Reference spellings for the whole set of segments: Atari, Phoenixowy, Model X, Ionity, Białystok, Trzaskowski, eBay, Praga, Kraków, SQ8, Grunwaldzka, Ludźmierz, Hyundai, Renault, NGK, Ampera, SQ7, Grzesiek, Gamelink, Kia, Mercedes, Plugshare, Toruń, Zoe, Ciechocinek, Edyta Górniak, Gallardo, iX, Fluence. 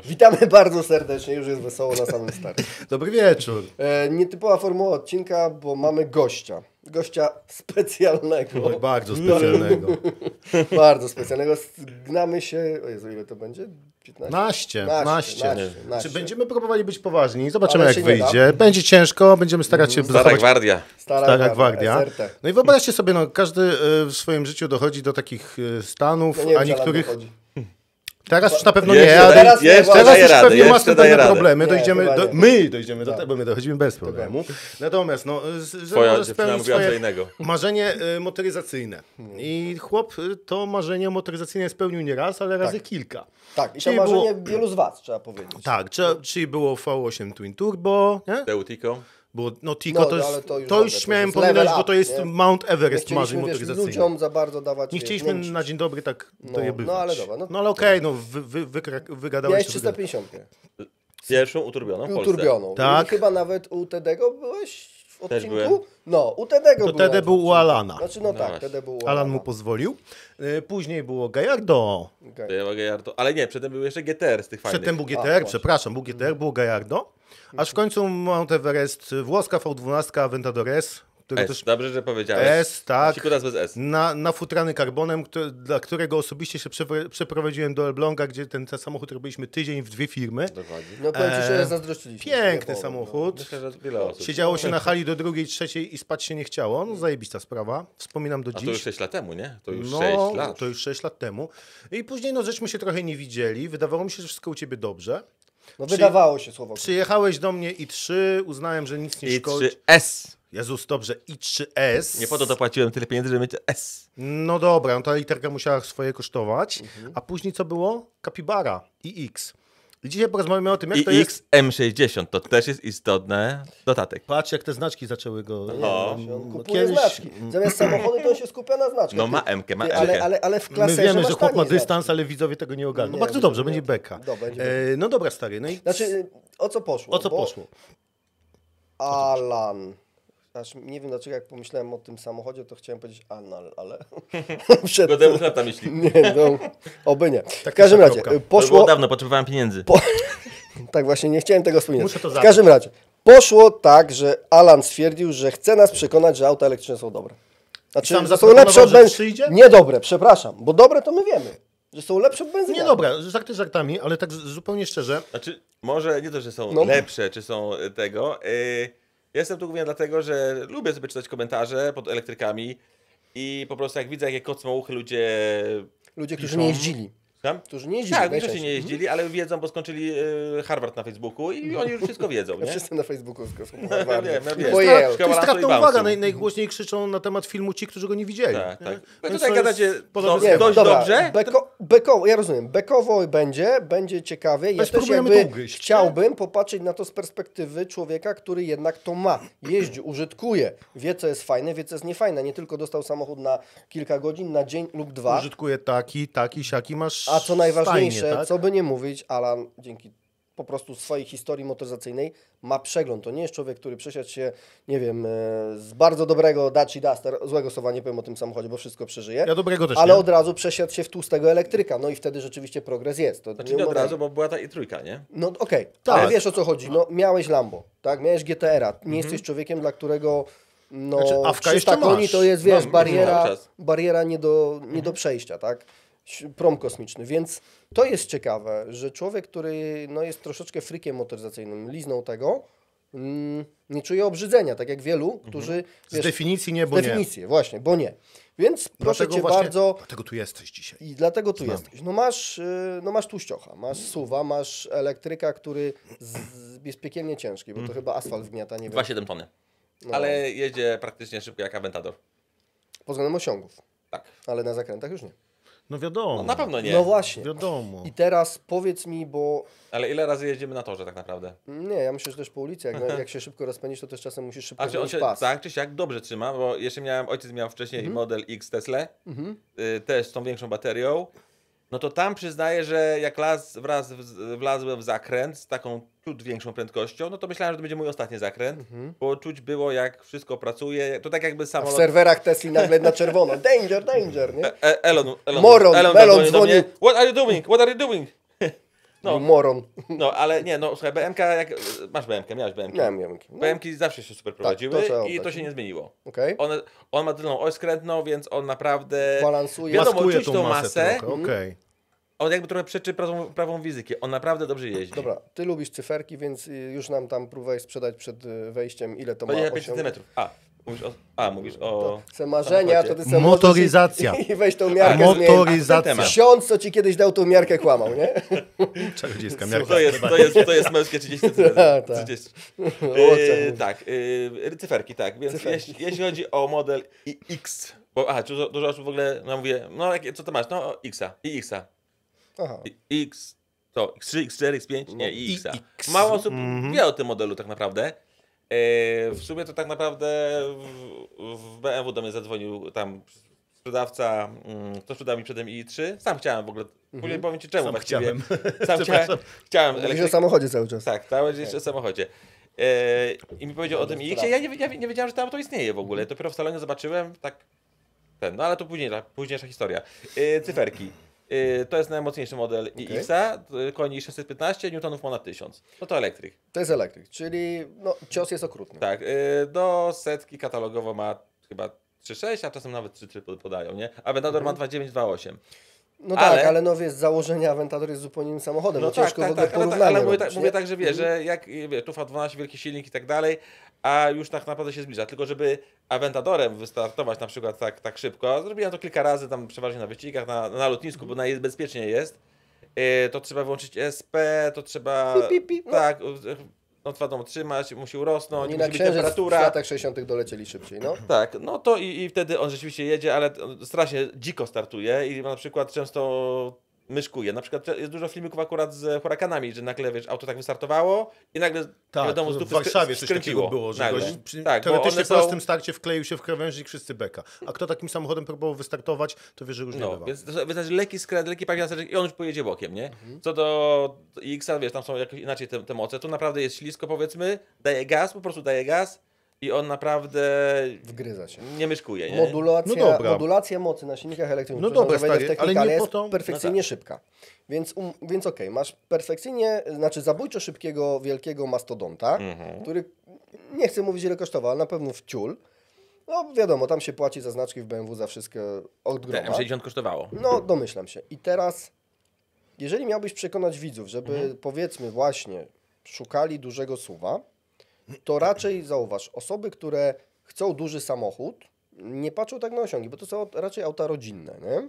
Proszę. Witamy bardzo serdecznie, już jest wesoło na samym starcie. Dobry wieczór. Nietypowa formuła odcinka, bo mamy gościa. Gościa specjalnego. Oj, bardzo specjalnego. Bardzo specjalnego. Znamy się... O Jezu, ile to będzie? 15. Czy będziemy próbowali być poważni? Zobaczymy, ale jak wyjdzie. Będzie ciężko, będziemy starać się... Stara gwardia. SRT. No i wyobraźcie sobie, no, każdy w swoim życiu dochodzi do takich stanów, ja nie wiem, a niektórych... Teraz już na pewno nie, teraz już pewnie ma problemy, dojdziemy do tego, bo my dochodzimy bez problemu. Natomiast no, może spełnić swoje marzenie motoryzacyjne. I chłop to marzenie motoryzacyjne spełnił nie raz, ale razy kilka. Tak, i to marzenie wielu z was, trzeba powiedzieć. Tak, czyli było V8 Twin Turbo, nie? Bo no Tico to już miałem pominąć, bo to jest Mount Everest marzeń motoryzacyjnych. Nie chcieliśmy ludziom za bardzo dawać... Nie chcieliśmy na dzień dobry tak dojebywać. No ale okej, wygadałeś. Miałeś 350. Pierwszą uturbioną w Polsce. Tak. I chyba nawet u Tedego byłeś w odcinku? No, u Tedego byłeś. To Tede był u Alana. Znaczy no tak, Tede był u Alana. Alan mu pozwolił. Później było Gallardo. Ale nie, przedtem był jeszcze GTR z tych fajnych. Przedtem był GTR, przepraszam, był GTR, było Gallardo. Aż w końcu Mount Everest, włoska V12, Aventador S. Dobrze, że powiedziałeś. S, tak. Na futrany karbonem, dla którego osobiście się przeprowadziłem do Elbląga, gdzie ten samochód robiliśmy tydzień w dwie firmy. Dokładnie. No powiem ci, że zazdrościliśmy. Piękny samochód. Myślę, że wiele osób. Siedziało się na hali do drugiej, trzeciej i spać się nie chciało. No zajebista sprawa. Wspominam do dziś. To już 6 lat temu, nie? To już 6 lat temu. I później no żeśmy się trochę nie widzieli. Wydawało mi się, że wszystko u ciebie dobrze. No wydawało się słowo. Przyjechałeś do mnie i3, uznałem, że nic nie szkodzi. i3S. Jezus, dobrze, i3S. Nie po to dopłaciłem tyle pieniędzy, żeby mieć S. No dobra, no ta literka musiała swoje kosztować. A później co było? Capybara iX. I dzisiaj porozmawiamy o tym, jak to jest... M60, to też jest istotny dodatek. Patrz, jak te znaczki zaczęły go... No. On kupuje znaczki. Zamiast samochody to on się skupia na znaczkach. No ma M-kę, ma M-kę. Ale w klasie. My wiemy, że chłop ma dystans, ale widzowie tego nie ogarną. No bardzo dobrze, będzie beka. No dobra, stary. No i... Znaczy, o co poszło? O co poszło? Alan... Aż nie wiem dlaczego, jak pomyślałem o tym samochodzie, to chciałem powiedzieć anal, ale... Przed... Godemokrata myśli. Nie, no, oby nie. W każdym razie poszło... To było dawno, potrzebowałem pieniędzy. Tak właśnie, nie chciałem tego wspominać. Muszę to zabrać. W każdym razie poszło tak, że Alan stwierdził, że chce nas przekonać, że auta elektryczne są dobre. Znaczy, sam są lepsze od benzyny. Niedobre, przepraszam, bo dobre to my wiemy. Że są lepsze od benzyny. Nie dobra, żarty żartami, ale tak zupełnie szczerze. Znaczy, może nie to, że są lepsze, czy są tego... Jestem tu głównie dlatego, że lubię sobie czytać komentarze pod elektrykami i po prostu jak widzę, jakie kocmałuchy ludzie, którzy nie jeździli. Tam? Którzy nie jeździli. Tak, którzy nie jeździli, ale wiedzą, bo skończyli Harvard na Facebooku i oni już wszystko wiedzą. Nie? Wszyscy na Facebooku skończyli Harvard. To jest trafna uwaga. Najgłośniej krzyczą na temat filmu ci, którzy go nie widzieli. Tak, nie? Tak. No tutaj gadacie dość dobrze. Ja rozumiem. Bekowo będzie ciekawie. Ja też jakby chciałbym popatrzeć na to z perspektywy człowieka, który jednak to ma. Jeździ, użytkuje. Wie, co jest fajne, wie, co jest niefajne. Nie tylko dostał samochód na kilka godzin, na dzień lub dwa. Użytkuje taki, siaki. Masz. A co najważniejsze, fajnie, tak? Co by nie mówić, Alan dzięki po prostu swojej historii motoryzacyjnej ma przegląd. To nie jest człowiek, który przesiadł się, nie wiem, z bardzo dobrego Daci Duster, złego słowa nie powiem o tym samochodzie, bo wszystko przeżyje. Ja dobrego też ale nie. Od razu przesiadł się w tłustego elektryka. No i wtedy rzeczywiście progres jest. To znaczy nie od razu, bo była ta i3, nie? No okej, tak. Ale wiesz o co chodzi. No, miałeś Lambo, tak? Miałeś GTR-a. Nie jesteś człowiekiem, dla którego... No, znaczy, 300 koni to jest, wiesz, bariera nie do przejścia, tak? Prom kosmiczny, więc to jest ciekawe, że człowiek, który no, jest troszeczkę frykiem motoryzacyjnym, liznął tego, nie czuje obrzydzenia, tak jak wielu, którzy... Wiesz, z definicji nie, bo nie. Z definicji, właśnie, bo nie. Więc proszę cię bardzo... Dlatego tu jesteś dzisiaj. I dlatego tu jesteś. No masz tłuściocha, masz suwa, masz elektryka, który jest piekielnie ciężki, bo to chyba asfalt wgniata, nie wiem. 2,7 tony, no. Ale jedzie praktycznie szybko jak Aventador. Pod względem osiągów. Tak. Ale na zakrętach już nie. No wiadomo. No na pewno nie. No właśnie. Wiadomo. I teraz powiedz mi, bo... Ale ile razy jeździmy na torze tak naprawdę? Nie, ja myślę, że też po ulicy. Jak się szybko rozpędzisz, to też czasem musisz szybko zrobić pas. Tak, czy się jak dobrze trzyma, bo jeszcze ojciec miał wcześniej Model X Tesla, też z tą większą baterią. No to tam przyznaję, że jak wlazłem w zakręt z taką ciut większą prędkością, no to myślałem, że to będzie mój ostatni zakręt, bo czuć było, jak wszystko pracuje, to tak jakby samolot... A w serwerach Tesli nagle na czerwono, danger, danger, nie? Elon dzwoni do mnie. What are you doing? What are you doing? No, moron. No, ale nie, no słuchaj, BMK, jak masz BMK, miałeś BMK. Miałem BMK. No. BMK zawsze się super prowadziły, tak, i to się nie zmieniło. Okay. On ma tylną oś skrętną, więc on naprawdę balansuje. Wiadomo, czuć tą masę. Okej. On jakby trochę przeczy prawą fizykę. On naprawdę dobrze jeździ. Dobra, ty lubisz cyferki, więc już nam tam próbowałeś sprzedać przed wejściem, ile to ma. 5 centymetrów. Mówisz o... Se marzenia, to ty sobie motoryzacja. I weź tą miarkę. Motoryzacja. Ksiądz, co ci kiedyś dał tą miarkę, kłamał, nie? Czarodziejska miarka. To jest męskie 30 centymetrów. Tak, cyferki, tak. Więc jeśli chodzi o model iX, bo aha, dużo osób w ogóle, no mówię, no co to masz? No iX-a. Aha. X, to X3, X4, X5, nie, iX. Mało osób wie o tym modelu tak naprawdę. W sumie to tak naprawdę w BMW do mnie zadzwonił tam sprzedawca, kto sprzedał mi przedem i3. Sam chciałem w ogóle, powiem ci czemu właściwie. Sam chciałem. Mówisz o samochodzie cały czas. Tak, cały czas o samochodzie. I mi powiedział o tym iX. Ja nie wiedziałem, że tam to istnieje w ogóle. Dopiero w salonie zobaczyłem, tak ten, no ale to późniejsza historia. Cyferki. To jest najmocniejszy model iX-a, koni 615, Newtonów ponad 1000. No to elektryk. To jest elektryk, czyli no, cios jest okrutny. Tak, do setki katalogowo ma chyba 3,6, a czasem nawet 3,3 podają, nie? Aventador ma 2,9, 2,8. No ale... tak, ale no wiesz, z założenia Aventador jest zupełnie innym samochodem, no ciężko w ogóle porównanie. Ale mówię tak, że wiesz, że jak wiesz, tu V12, wielki silnik i tak dalej, a już tak naprawdę się zbliża. Tylko żeby Aventadorem wystartować na przykład tak szybko, zrobiłem to kilka razy, tam przeważnie na wyścigach, na lotnisku, bo najbezpieczniej jest, to trzeba wyłączyć SP, to trzeba... Tak, no twardą trzymać, musi urosnąć, musi być temperatura. W latach 60. dolecieli szybciej, no. Tak, no to i wtedy on rzeczywiście jedzie, ale strasznie dziko startuje i na przykład często myszkuje. Na przykład jest dużo filmików akurat z hurakanami, że nagle wiesz, auto tak wystartowało i nagle wiadomo, z dupy w Warszawie coś takiego było, że teoretycznie po prostym starcie wkleił się w krawężnik, wszyscy beka. A kto takim samochodem próbował wystartować, to wie, że różnie bywa. Więc wystarczy lekki skręt, lekki pakiet i on już pojedzie bokiem, nie? Co do X-a, wiesz, tam są jakoś inaczej te moce. Tu naprawdę jest ślisko, powiedzmy, daje gaz, po prostu daje gaz. I on naprawdę wgryza się. Nie myszkuje, nie? Modulacja mocy na silnikach elektrycznych, no ale jest perfekcyjnie szybka. Więc okej, masz perfekcyjnie, znaczy zabójczo szybkiego, wielkiego mastodonta, który, nie chcę mówić ile kosztował, ale na pewno w ciul. No wiadomo, tam się płaci za znaczki w BMW za wszystkie od groma. M60 kosztowało. No domyślam się. I teraz, jeżeli miałbyś przekonać widzów, żeby powiedzmy właśnie szukali dużego SUV-a, to raczej zauważ, osoby, które chcą duży samochód, nie patrzą tak na osiągi, bo to są raczej auta rodzinne, nie?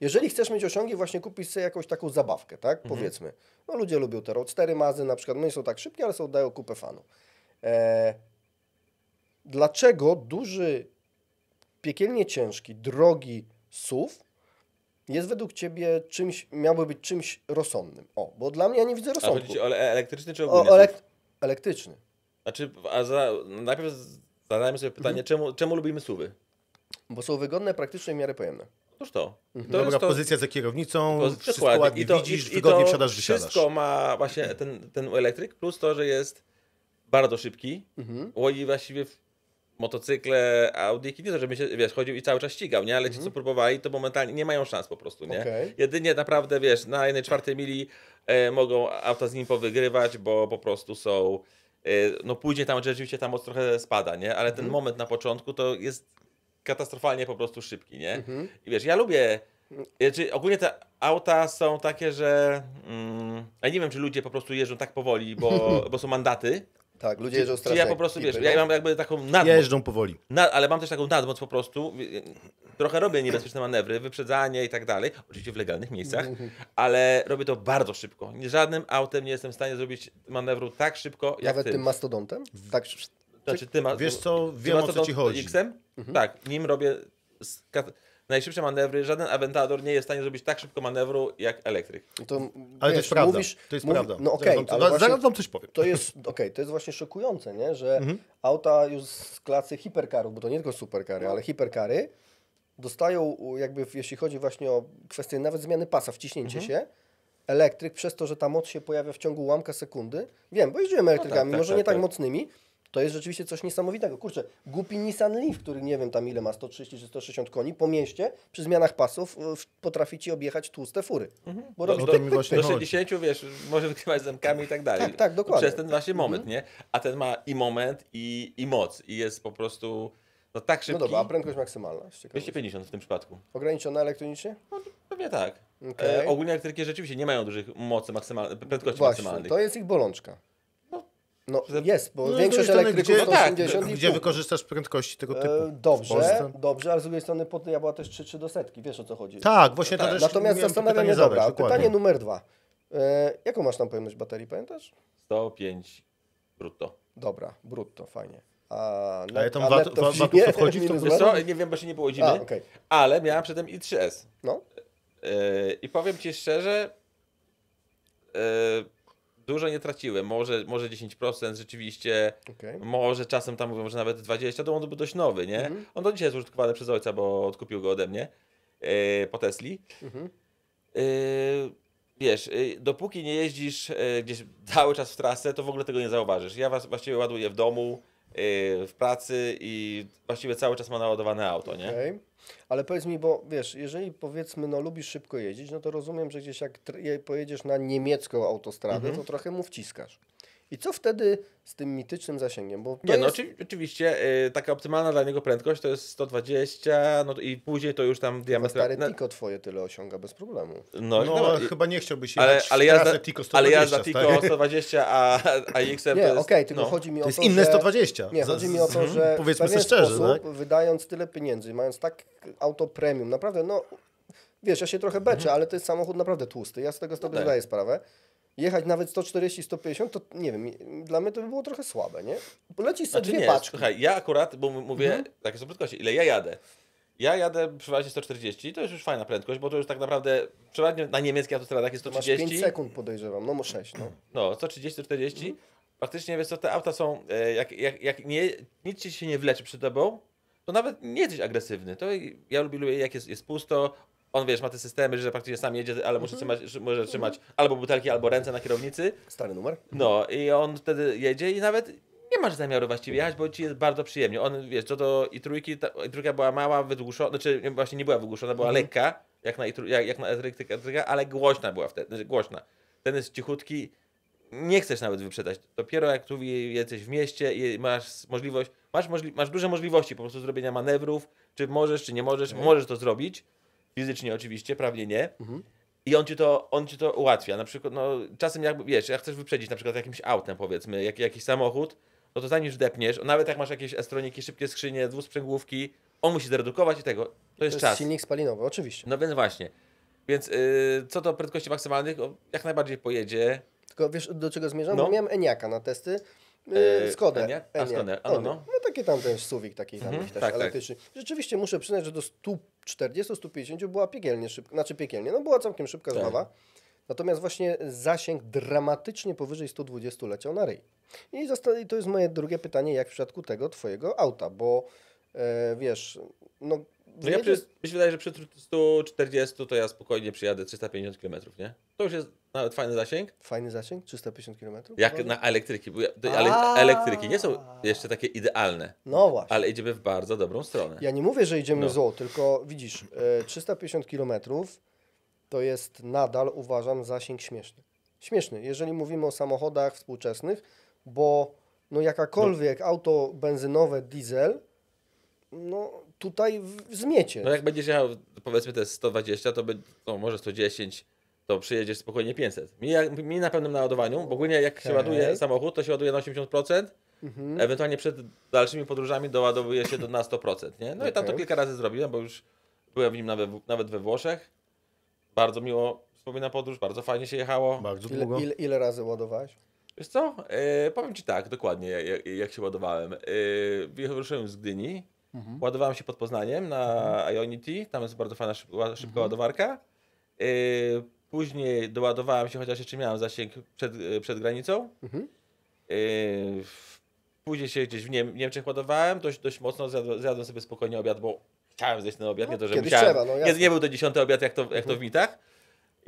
Jeżeli chcesz mieć osiągi, właśnie kupisz sobie jakąś taką zabawkę, tak? Powiedzmy, no ludzie lubią te Roadstery, Mazy, na przykład, no nie są tak szybkie, ale dają kupę fanu. Dlaczego duży, piekielnie ciężki, drogi SUV jest według Ciebie czymś, miałby być czymś rozsądnym? O, bo dla mnie ja nie widzę rozsądku. A chodzi o elektryczny czy ogólnie elektryczny. Znaczy, najpierw zadajmy sobie pytanie, czemu lubimy SUV-y? Bo są wygodne, praktyczne i w miarę pojemne. Otóż to. Dobra pozycja za kierownicą, wszystko ładnie widzisz, wygodnie wsiadasz, wysiadasz. Wszystko ma właśnie ten elektryk, plus to, że jest bardzo szybki. Łodzi właściwie w motocykle, Audiki, nie to, żeby się wiesz, chodził i cały czas ścigał, nie? Ale ci, co próbowali, to momentalnie nie mają szans po prostu, nie? Jedynie naprawdę, wiesz, na 1/4 mili mogą auta z nim powygrywać, bo po prostu są... No później tam rzeczywiście ta moc trochę spada, nie? Ale ten moment na początku to jest katastrofalnie po prostu szybki, nie? I wiesz, ja lubię, znaczy ogólnie te auta są takie, że ja nie wiem, czy ludzie po prostu jeżdżą tak powoli, bo są mandaty. Tak, ludzie jeżdżą strasznie. Ja po prostu, wiesz, ja mam jakby taką nadmoc. Jeżdżą powoli. Ale mam też taką nadmoc po prostu. Trochę robię niebezpieczne manewry, wyprzedzanie i tak dalej. Oczywiście w legalnych miejscach, ale robię to bardzo szybko. Żadnym autem nie jestem w stanie zrobić manewru tak szybko jak nawet tym mastodontem? Tak. Znaczy, wiesz co, wiem o co ci chodzi. X-em? Tak, nim robię najszybsze manewry. Żaden Aventador nie jest w stanie zrobić tak szybko manewru jak elektryk. Ale wiesz, to jest prawda. Prawda. No okej, zaraz wam coś powiem. To jest właśnie szokujące, nie? Że auta już z klasy hiperkarów, bo to nie tylko superkary, ale hiperkary, dostają jakby, jeśli chodzi właśnie o kwestię nawet zmiany pasa, wciśnięcie się, elektryk przez to, że ta moc się pojawia w ciągu ułamka sekundy. Wiem, bo jeździłem elektrykami, może nie tak mocnymi, To jest rzeczywiście coś niesamowitego. Kurczę, głupi Nissan Leaf, który nie wiem tam ile ma, 130 czy 160 koni, po mieście przy zmianach pasów potrafi ci objechać tłuste fury. Mhm. Bo do 60, wiesz, może wykrywać zamkami i tak dalej. Tak, tak, dokładnie. Przez ten właśnie moment, nie? A ten ma i moment, i moc. I jest po prostu no tak szybki. No dobra, a prędkość maksymalna? 250 w tym przypadku. Ograniczona elektronicznie? No pewnie tak. Okay. Ogólnie elektryki rzeczywiście nie mają dużych mocy maksymalnych, prędkości właśnie, maksymalnych. To jest ich bolączka. No jest, bo no większość elektryków to 80 i gdzie wykorzystasz prędkości tego typu? Dobrze, dobrze, ale z drugiej strony po ja była też 3 do setki, wiesz o co chodzi. Tak, właśnie to też. Natomiast zastanawiam się, dobra, dokładnie. Pytanie numer 2. Jaką masz tam pojemność baterii, pamiętasz? 105 brutto. Dobra, brutto, fajnie. Ale tam VAT wchodzi w to? Wiesz co, nie wiem, bo się nie połodzimy, okay. Ale miałem przedtem i3S. No. I powiem ci szczerze, dużo nie traciłem, może 10% rzeczywiście, okay. Może czasem tam mówią, że nawet 20%, to on był dość nowy, nie? Mm-hmm. On do dzisiaj jest użytkowany przez ojca, bo odkupił go ode mnie po Tesli. Mm-hmm. Wiesz, dopóki nie jeździsz gdzieś cały czas w trasę, to w ogóle tego nie zauważysz. Ja właściwie ładuję w domu, w pracy i właściwie cały czas ma naładowane auto, nie? Okay. Ale powiedz mi, bo wiesz, jeżeli powiedzmy, no lubisz szybko jeździć, no to rozumiem, że gdzieś jak pojedziesz na niemiecką autostradę, to trochę mu wciskasz. I co wtedy z tym mitycznym zasięgiem? Bo nie, jest... no oczywiście taka optymalna dla niego prędkość to jest 120, no i później to już tam diametra... Stare Tico twoje tyle osiąga bez problemu. No chyba nie chciałbyś jechać Tico 120. Ale ja za Tico 120, a iX-em to jest... Okej, tylko chodzi mi o to, jest inne 120. Że... Nie, chodzi mi o to, że powiedzmy sobie szczerze, sposób, tak? Wydając tyle pieniędzy, mając tak auto premium, naprawdę, no wiesz, ja się trochę beczę, ale to jest samochód naprawdę tłusty, ja z tego sobie zdaję sprawę. Jechać nawet 140, 150, to nie wiem, dla mnie to by było trochę słabe, nie? Lecisz sobie dwie paczki. Słuchaj, ja akurat, bo mówię, tak jest o prędkości, ile ja jadę? Ja jadę przeważnie 140, to jest już fajna prędkość, bo to już tak naprawdę, przeważnie na niemieckich autostradach jest 130. Masz 5 sekund podejrzewam, no 6. No 130, 140, praktycznie wiesz co, te auta są, jak nie, nic ci się nie wleczy przed tobą, to nawet nie jesteś agresywny. To ja lubię jak jest pusto. On, wiesz, ma te systemy, że praktycznie sam jedzie, ale może trzymać albo butelki, albo ręce na kierownicy. Stary numer. No i on wtedy jedzie i nawet nie masz zamiaru właściwie jechać, bo ci jest bardzo przyjemnie. On, wiesz, co do i trójka była mała, wygłuszona, znaczy właśnie nie była wygłuszona, była lekka, jak na elektryka, ale głośna była wtedy, znaczy głośna. Ten jest cichutki, nie chcesz nawet wyprzedać. Dopiero jak tu jesteś w mieście i masz możliwość, masz duże możliwości po prostu zrobienia manewrów, czy możesz, czy nie możesz, możesz to zrobić. Fizycznie oczywiście, prawnie nie. I on ci to ułatwia. Na przykład, no, czasem jak, wiesz, jak chcesz wyprzedzić na przykład jakimś autem, powiedzmy, jakiś samochód, no to zanim wdepniesz, nawet jak masz jakieś estroniki, szybkie skrzynie, dwusprzęgłówki, on musi zredukować i tego. To jest czas. Silnik spalinowy, oczywiście. No więc właśnie. Więc co do prędkości maksymalnych, jak najbardziej pojedzie. Tylko wiesz, do czego zmierzam? No. Bo miałem Eniaka na testy. Skodę. No taki tam ten suwik, taki tam też elektryczny. Tak. Rzeczywiście muszę przyznać, że do 140-150 była piekielnie szybka, znaczy piekielnie, no była całkiem szybka znowa. Natomiast właśnie zasięg dramatycznie powyżej 120 leciał na ryj. I to jest moje drugie pytanie, jak w przypadku tego twojego auta, bo wiesz, no... No mi się wydaje, że przy 140 to ja spokojnie przyjadę 350 km, nie? To już jest nawet fajny zasięg. Fajny zasięg? 350 km? Jak na elektryki, bo elektryki nie są jeszcze takie idealne. No właśnie. Ale idziemy w bardzo dobrą stronę. Ja nie mówię, że idziemy zło, tylko widzisz, 350 km to jest nadal, uważam, zasięg śmieszny. Śmieszny, jeżeli mówimy o samochodach współczesnych, bo no jakakolwiek auto benzynowe, diesel, no... Tutaj w zmiecie. No jak będziesz jechał, powiedzmy te 120, to może 110, to przyjedziesz spokojnie 500. Mi na pewnym naładowaniu, bo ogólnie jak się ładuje samochód, to się ładuje na 80%, ewentualnie przed dalszymi podróżami doładowuje się na 100%. Nie? No i tam to kilka razy zrobiłem, bo już byłem w nim nawet we Włoszech. Bardzo miło wspominam podróż, bardzo fajnie się jechało. Bardzo długo. Ile razy ładowałeś? Wiesz co? Powiem ci tak dokładnie, jak się ładowałem. Wyruszyłem z Gdyni. Ładowałem się pod Poznaniem na Ionity, tam jest bardzo fajna szybka ładowarka. Później doładowałem się, chociaż jeszcze miałem zasięg przed granicą. Później się gdzieś w Niemczech ładowałem, dość mocno zjadłem sobie spokojnie obiad, bo chciałem zjeść ten obiad, nie to, że musiałem. Trzeba, no nie był to 10 obiad jak to w mitach.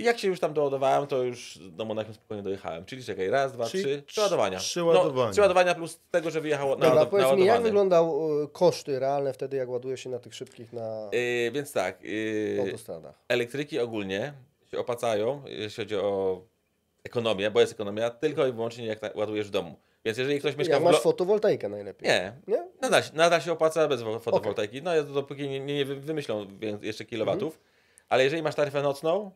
I jak się już tam doładowałem, to już do Monachium spokojnie dojechałem. Czyli czekaj, raz, dwa, trzy, trzy ładowania. Trzy ładowania plus tego, że wyjechało na ładowanie. Jak wyglądały koszty realne wtedy, jak ładuje się na tych szybkich na więc tak, autostradach? Elektryki ogólnie się opłacają, jeśli chodzi o ekonomię, bo jest ekonomia tylko i wyłącznie jak ładujesz w domu. Więc jeżeli ktoś mieszka w masz fotowoltaikę najlepiej. Nie? Nadal się opłaca bez fotowoltaiki. Okay. No dopóki nie wymyślą jeszcze kilowatów. Ale jeżeli masz taryfę nocną,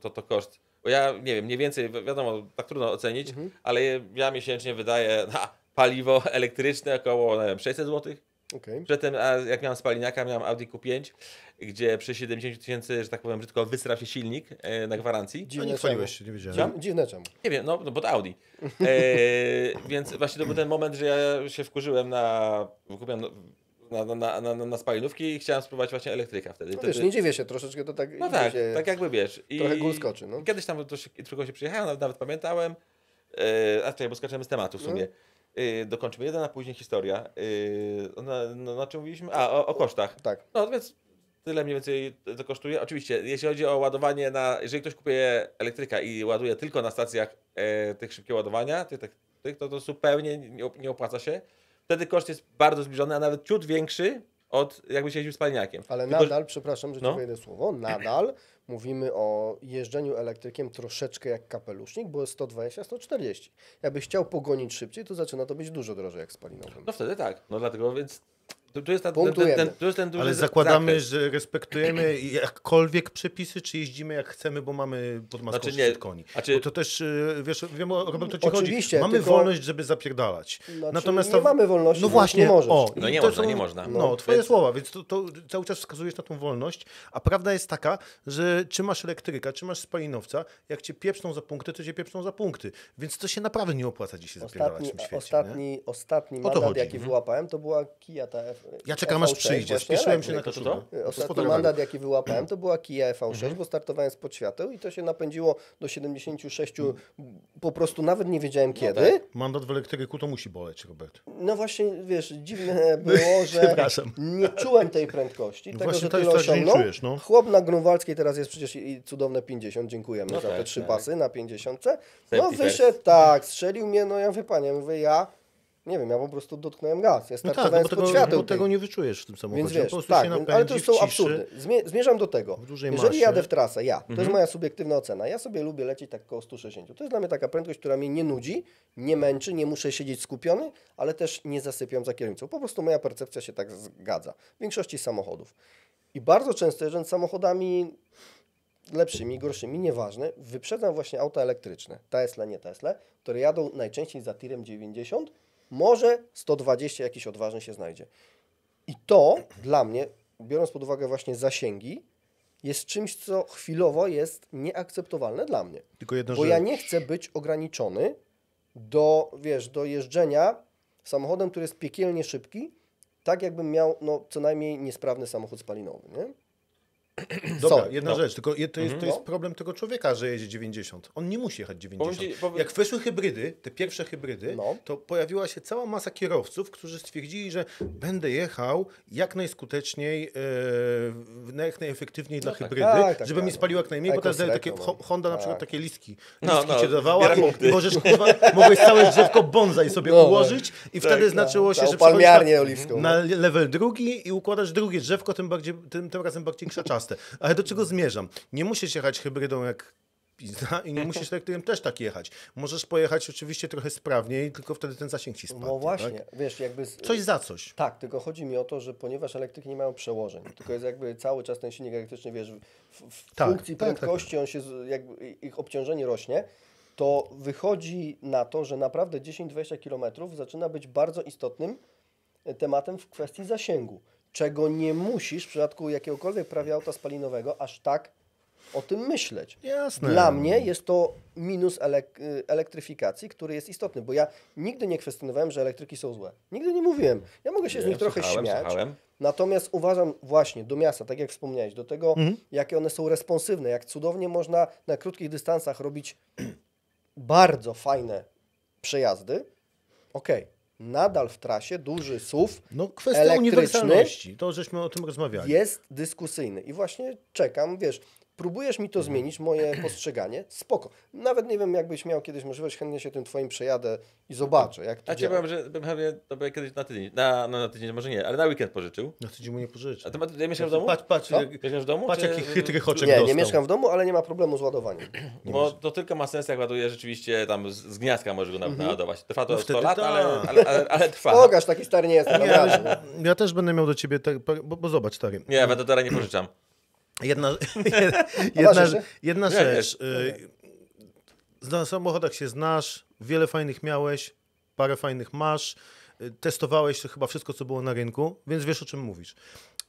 to koszt. Bo ja nie wiem, mniej więcej, wiadomo, tak trudno ocenić, ale ja miesięcznie wydaję na paliwo elektryczne około, nie wiem, 600 zł. Okay. Przedtem, jak miałem spaliniaka, miałem Audi Q5, gdzie przy 70 000, że tak powiem brzydko, wysrał się silnik na gwarancji. Dziwne czemu? Się, nie wiedziałem. Dziwne czemu? Nie wiem, no bo to Audi. Więc właśnie to był ten moment, że ja się wkurzyłem na... Na spalinówki i chciałem spróbować właśnie elektryka wtedy. No wiesz, nie dziwię się troszeczkę, to tak... No tak, się, tak jakby wiesz. I trochę gól skoczy, no. Kiedyś tam tylko się przyjechałem, nawet pamiętałem. A tutaj, bo skaczemy z tematu w sumie. Dokończymy jeden, a później historia. Na czym mówiliśmy? A, o kosztach. Tak. No więc tyle mniej więcej to kosztuje. Oczywiście, jeśli chodzi o ładowanie na... Jeżeli ktoś kupuje elektryka i ładuje tylko na stacjach tych szybkiego ładowania, to zupełnie nie opłaca się. Wtedy koszt jest bardzo zbliżony, a nawet ciut większy od jakby się jeździł spalniakiem. Ale tylko, nadal, przepraszam, że ci wejdę słowo, nadal mówimy o jeżdżeniu elektrykiem troszeczkę jak kapelusznik, bo 120-140. Jakbyś chciał pogonić szybciej, to zaczyna to być dużo drożej jak spalinowym. No wtedy tak, no dlatego więc... Tu jest ten duży. Ale zakładamy, że respektujemy jakkolwiek przepisy, czy jeździmy jak chcemy, bo mamy pod maską koni. Znaczy... To też, wiesz, wiem, o Roberto ci chodzi. Mamy wolność, żeby zapierdalać. Znaczy, natomiast nie mamy wolności, no właśnie, nie można. No, twoje słowa, więc to cały czas wskazujesz na tą wolność, a prawda jest taka, że czy masz elektryka, czy masz spalinowca, jak cię pieprzą za punkty, to cię pieprzą za punkty. Więc to się naprawdę nie opłaca dzisiaj zapierdalać w tym świecie. Ostatni mandat, jaki wyłapałem, to była Kia ta F. Ja czekam aż przyjdzie, spieszyłem się na to. Ostatni mandat jaki wyłapałem to była Kia V6, bo startowałem z podświateł i to się napędziło do 76, po prostu nawet nie wiedziałem kiedy. No tak. Mandat w elektryku to musi boleć, Robert. No właśnie, wiesz, dziwne było, że nie czułem tej prędkości, no tego, że tyle osiągnął. No. Chłop na Grunwaldzkiej teraz jest przecież i cudowne 50, dziękujemy za te trzy pasy na 50. No wyszedł strzelił mnie, no ja wie panie, mówię nie wiem, ja po prostu dotknąłem gaz. Ja startowałem spod świateł. Bo tego nie wyczujesz w tym samochodzie. Więc wiesz, po prostu się napędzi, ale to są absurdy. Zmierzam do tego. Jeżeli jadę w trasę, to jest moja subiektywna ocena, ja sobie lubię lecieć tak koło 160. To jest dla mnie taka prędkość, która mnie nie nudzi, nie męczy, nie muszę siedzieć skupiony, ale też nie zasypiam za kierownicą. Po prostu moja percepcja się tak zgadza. W większości samochodów. I bardzo często jeżdżąc samochodami lepszymi, gorszymi, nieważne, wyprzedzam właśnie auta elektryczne, Tesla, nie Tesla, które jadą najczęściej za tirem 90, może 120 jakiś odważny się znajdzie. I to dla mnie, biorąc pod uwagę właśnie zasięgi, jest czymś, co chwilowo jest nieakceptowalne dla mnie. Tylko jedno, bo ja nie chcę być ograniczony do, wiesz, do jeżdżenia samochodem, który jest piekielnie szybki, tak jakbym miał co najmniej niesprawny samochód spalinowy, nie? Dobra, jedna rzecz, tylko to jest problem tego człowieka, że jedzie 90. On nie musi jechać 90. Jak wyszły hybrydy, te pierwsze hybrydy, to pojawiła się cała masa kierowców, którzy stwierdzili, że będę jechał jak najskuteczniej, jak najefektywniej dla hybrydy, żeby mi spaliło jak najmniej, bo teraz takie Honda na przykład takie listki cię dawała i mogłeś całe drzewko bonsai sobie ułożyć i wtedy znaczyło się, że przechodzisz na level drugi i układasz drugie drzewko, tym razem bardziej krzaczaste. Ale do czego zmierzam? Nie musisz jechać hybrydą jak pizda i nie musisz elektrykiem też tak jechać. Możesz pojechać oczywiście trochę sprawniej, tylko wtedy ten zasięg ci spadnie. No właśnie, wiesz, jakby... Coś za coś. Tak, tylko chodzi mi o to, że ponieważ elektryki nie mają przełożeń, tylko jest jakby cały czas ten silnik elektryczny, wiesz, w funkcji prędkości on się, jakby ich obciążenie rośnie, to wychodzi na to, że naprawdę 10-20 km zaczyna być bardzo istotnym tematem w kwestii zasięgu. Czego nie musisz w przypadku jakiegokolwiek prawie auta spalinowego aż tak o tym myśleć. Jasne. Dla mnie jest to minus elektryfikacji, który jest istotny, bo ja nigdy nie kwestionowałem, że elektryki są złe. Nigdy nie mówiłem. Ja mogę się z nich trochę śmiać. Natomiast uważam właśnie do miasta, tak jak wspomniałeś, do tego, jakie one są responsywne, jak cudownie można na krótkich dystansach robić bardzo fajne przejazdy. Okej. Nadal w trasie duży SUV kwestia uniwersalności, to żeśmy o tym rozmawiali. Jest dyskusyjny i właśnie czekam, wiesz, próbujesz mi to zmienić, moje postrzeganie, spoko. Nawet nie wiem, jakbyś miał kiedyś możliwość, chętnie się tym twoim przejadę i zobaczę, jak to działa. Powiem, że bym chętnie to by kiedyś na tydzień, na tydzień może nie, ale na weekend pożyczył. Na tydzień mu nie pożyczył. A ty mieszkasz w domu? Mieszkasz w domu? Patrz, jaki chytrych oczek dostał. Nie mieszkam w domu, ale nie ma problemu z ładowaniem. Bo to tylko ma sens, jak ładuje rzeczywiście tam z gniazdka, możesz go nawet naładować. Trwa to 100 lat, ale trwa. Pokaż, taki stary nie jestem. Ja też będę miał do ciebie, bo zobacz, stary. Nie, Aventadora nie pożyczam. Jedna rzecz, na samochodach się znasz, wiele fajnych miałeś, parę fajnych masz, testowałeś chyba wszystko, co było na rynku, więc wiesz, o czym mówisz.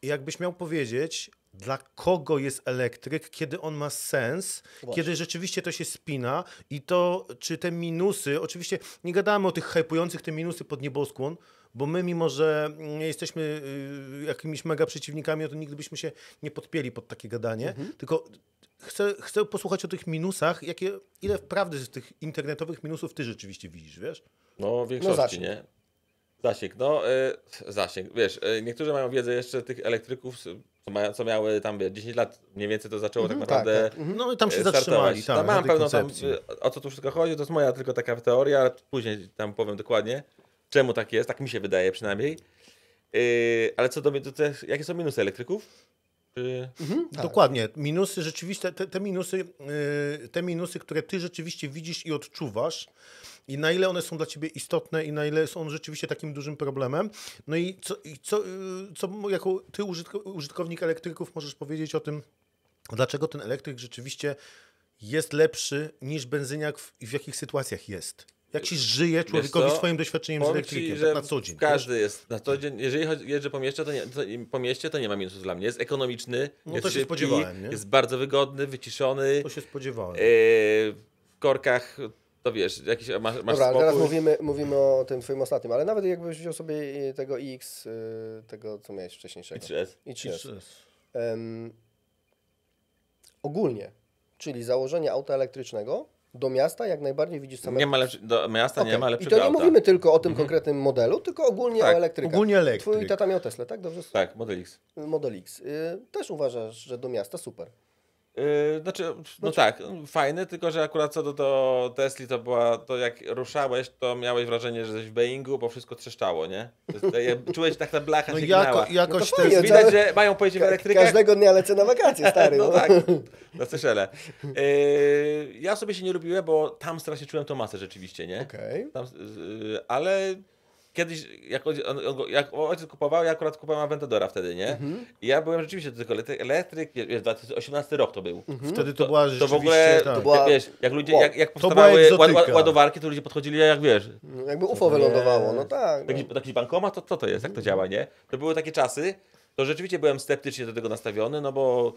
Jakbyś miał powiedzieć, dla kogo jest elektryk, kiedy on ma sens, właśnie, kiedy rzeczywiście to się spina i to, czy te minusy, oczywiście nie gadamy o tych hypujących te minusy pod nieboskłon, bo my, mimo że nie jesteśmy jakimiś mega przeciwnikami, to nigdy byśmy się nie podpięli pod takie gadanie. Tylko chcę posłuchać o tych minusach, ile prawdy z tych internetowych minusów ty rzeczywiście widzisz, wiesz? No w większości, nie? Zasięg, zasięg. Wiesz, niektórzy mają wiedzę jeszcze tych elektryków, co miały tam 10 lat mniej więcej to zaczęło tak naprawdę No i tam się zatrzymali. Tam mam pewną o co tu wszystko chodzi, to jest moja tylko taka teoria, ale później tam powiem dokładnie. Czemu tak jest? Tak mi się wydaje przynajmniej. Ale co do mnie, jakie są minusy elektryków? Tak. Dokładnie. Minusy rzeczywiście, te minusy, które ty rzeczywiście widzisz i odczuwasz, i na ile one są dla ciebie istotne i na ile są rzeczywiście takim dużym problemem. No i co jako ty użytkownik elektryków możesz powiedzieć o tym, dlaczego ten elektryk rzeczywiście jest lepszy niż benzyniak i w jakich sytuacjach jest. Jak się żyje człowiekowi swoim doświadczeniem z elektrykiem, tak na co dzień. Każdy jest na co dzień. Jeżeli jeżdżę po mieście, to nie ma minusów dla mnie. Jest ekonomiczny, jest szybki, jest bardzo wygodny, wyciszony. To się spodziewałem. W korkach, to wiesz, jakiś masz spokój. Teraz mówimy o tym twoim ostatnim, ale nawet jakbyś wziął sobie tego iX, tego co miałeś wcześniejszego. i3S. Ogólnie, czyli założenie auta elektrycznego, do miasta jak najbardziej widzisz same. Nie ma do miasta nie ma lepszego. I to nie mówimy tylko o tym konkretnym modelu, tylko ogólnie o elektryku. Ogólnie elektryk. Twój tata miał Tesla, tak? Dobrze? Tak, Model X. Model X. Też uważasz, że do miasta super. Tak, fajny, tylko że akurat co do Tesli to jak ruszałeś, to miałeś wrażenie, że jesteś w Boeingu, bo wszystko trzeszczało, nie? Czułeś tak na blachę sygnała. Widać, że mają pojęcie w elektrykach. Każdego dnia lecę na wakacje, stary. Tak, na Seszelę. Ja sobie się nie lubiłem, bo tam strasznie czułem tą masę rzeczywiście, nie? Tam, ale... Kiedyś, jak ojciec kupował, ja akurat kupowałem Aventadora wtedy, nie? I ja byłem rzeczywiście tylko elektryk, wiesz, 2018 rok to był. Wtedy to była rzeczywiście... To w ogóle, wiesz, jak ludzie, jak powstawały ładowarki, to ludzie podchodzili, jak wiesz... Jakby UFO wylądowało, no tak. Taki bankomat, to co to jest, jak to działa, nie? To były takie czasy, to rzeczywiście byłem sceptycznie do tego nastawiony, no bo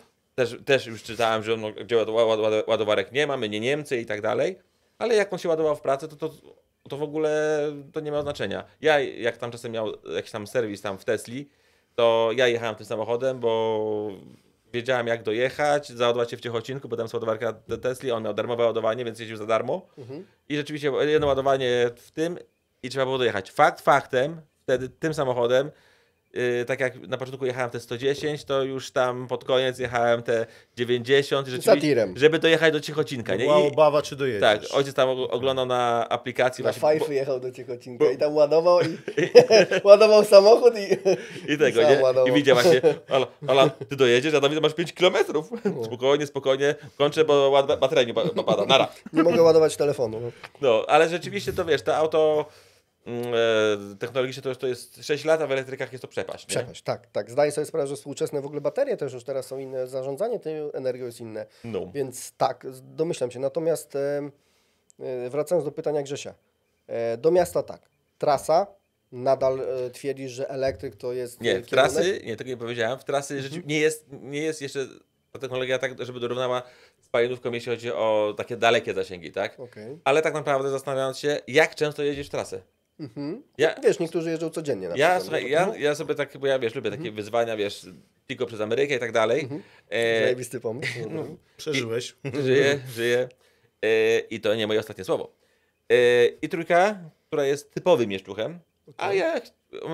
też już czytałem, że gdzie ładowarek nie ma, my nie Niemcy i tak dalej, ale jak on się ładował w pracy, to w ogóle to nie ma znaczenia. Ja jak tam czasem miał jakiś tam serwis tam w Tesli, to ja jechałem tym samochodem, bo wiedziałem jak dojechać, załadować się w Ciechocinku, potem ładowarka do Tesli, on miał darmowe ładowanie, więc jeździł za darmo. I rzeczywiście jedno ładowanie w tym i trzeba było dojechać. Faktem, wtedy tym samochodem, tak jak na początku jechałem te 110, to już tam pod koniec jechałem te 90, żeby dojechać do Ciechocinka. Nie? Była obawa, czy dojedziesz. Tak, ojciec tam oglądał na aplikacji. Na Fajfy jechał do Ciechocinka i tam ładował ładował samochód i tego, nie? I widział właśnie, Alan, ty dojedziesz, a tam masz 5 km. Spokojnie, kończę, bo bateria nie pada. Nara. Nie mogę ładować telefonu. No, ale rzeczywiście to wiesz, to auto... technologicznie to jest 6 lat, a w elektrykach jest to przepaść. Nie? Przepaść, tak. Zdaję sobie sprawę, że współczesne w ogóle baterie też już teraz są inne, zarządzanie tą energią jest inne. No. Więc tak, domyślam się. Natomiast wracając do pytania Grzesia. Do miasta tak. Trasa nadal twierdzisz, że elektryk to jest... Nie, trasy, tego nie powiedziałem. W trasy nie jest jeszcze ta technologia tak, żeby dorównała spalinówką, jeśli chodzi o takie dalekie zasięgi, tak? Ale tak naprawdę zastanawiając się, jak często jedziesz w trasę. Wiesz, niektórzy jeżdżą codziennie. Ja sobie tak, bo ja wiesz, lubię takie wyzwania, wiesz, tylko przez Amerykę i tak dalej. Zajebisty pomysł. Przeżyłeś. Żyję. I to nie moje ostatnie słowo. I trójka, która jest typowym mieszczuchem, a ja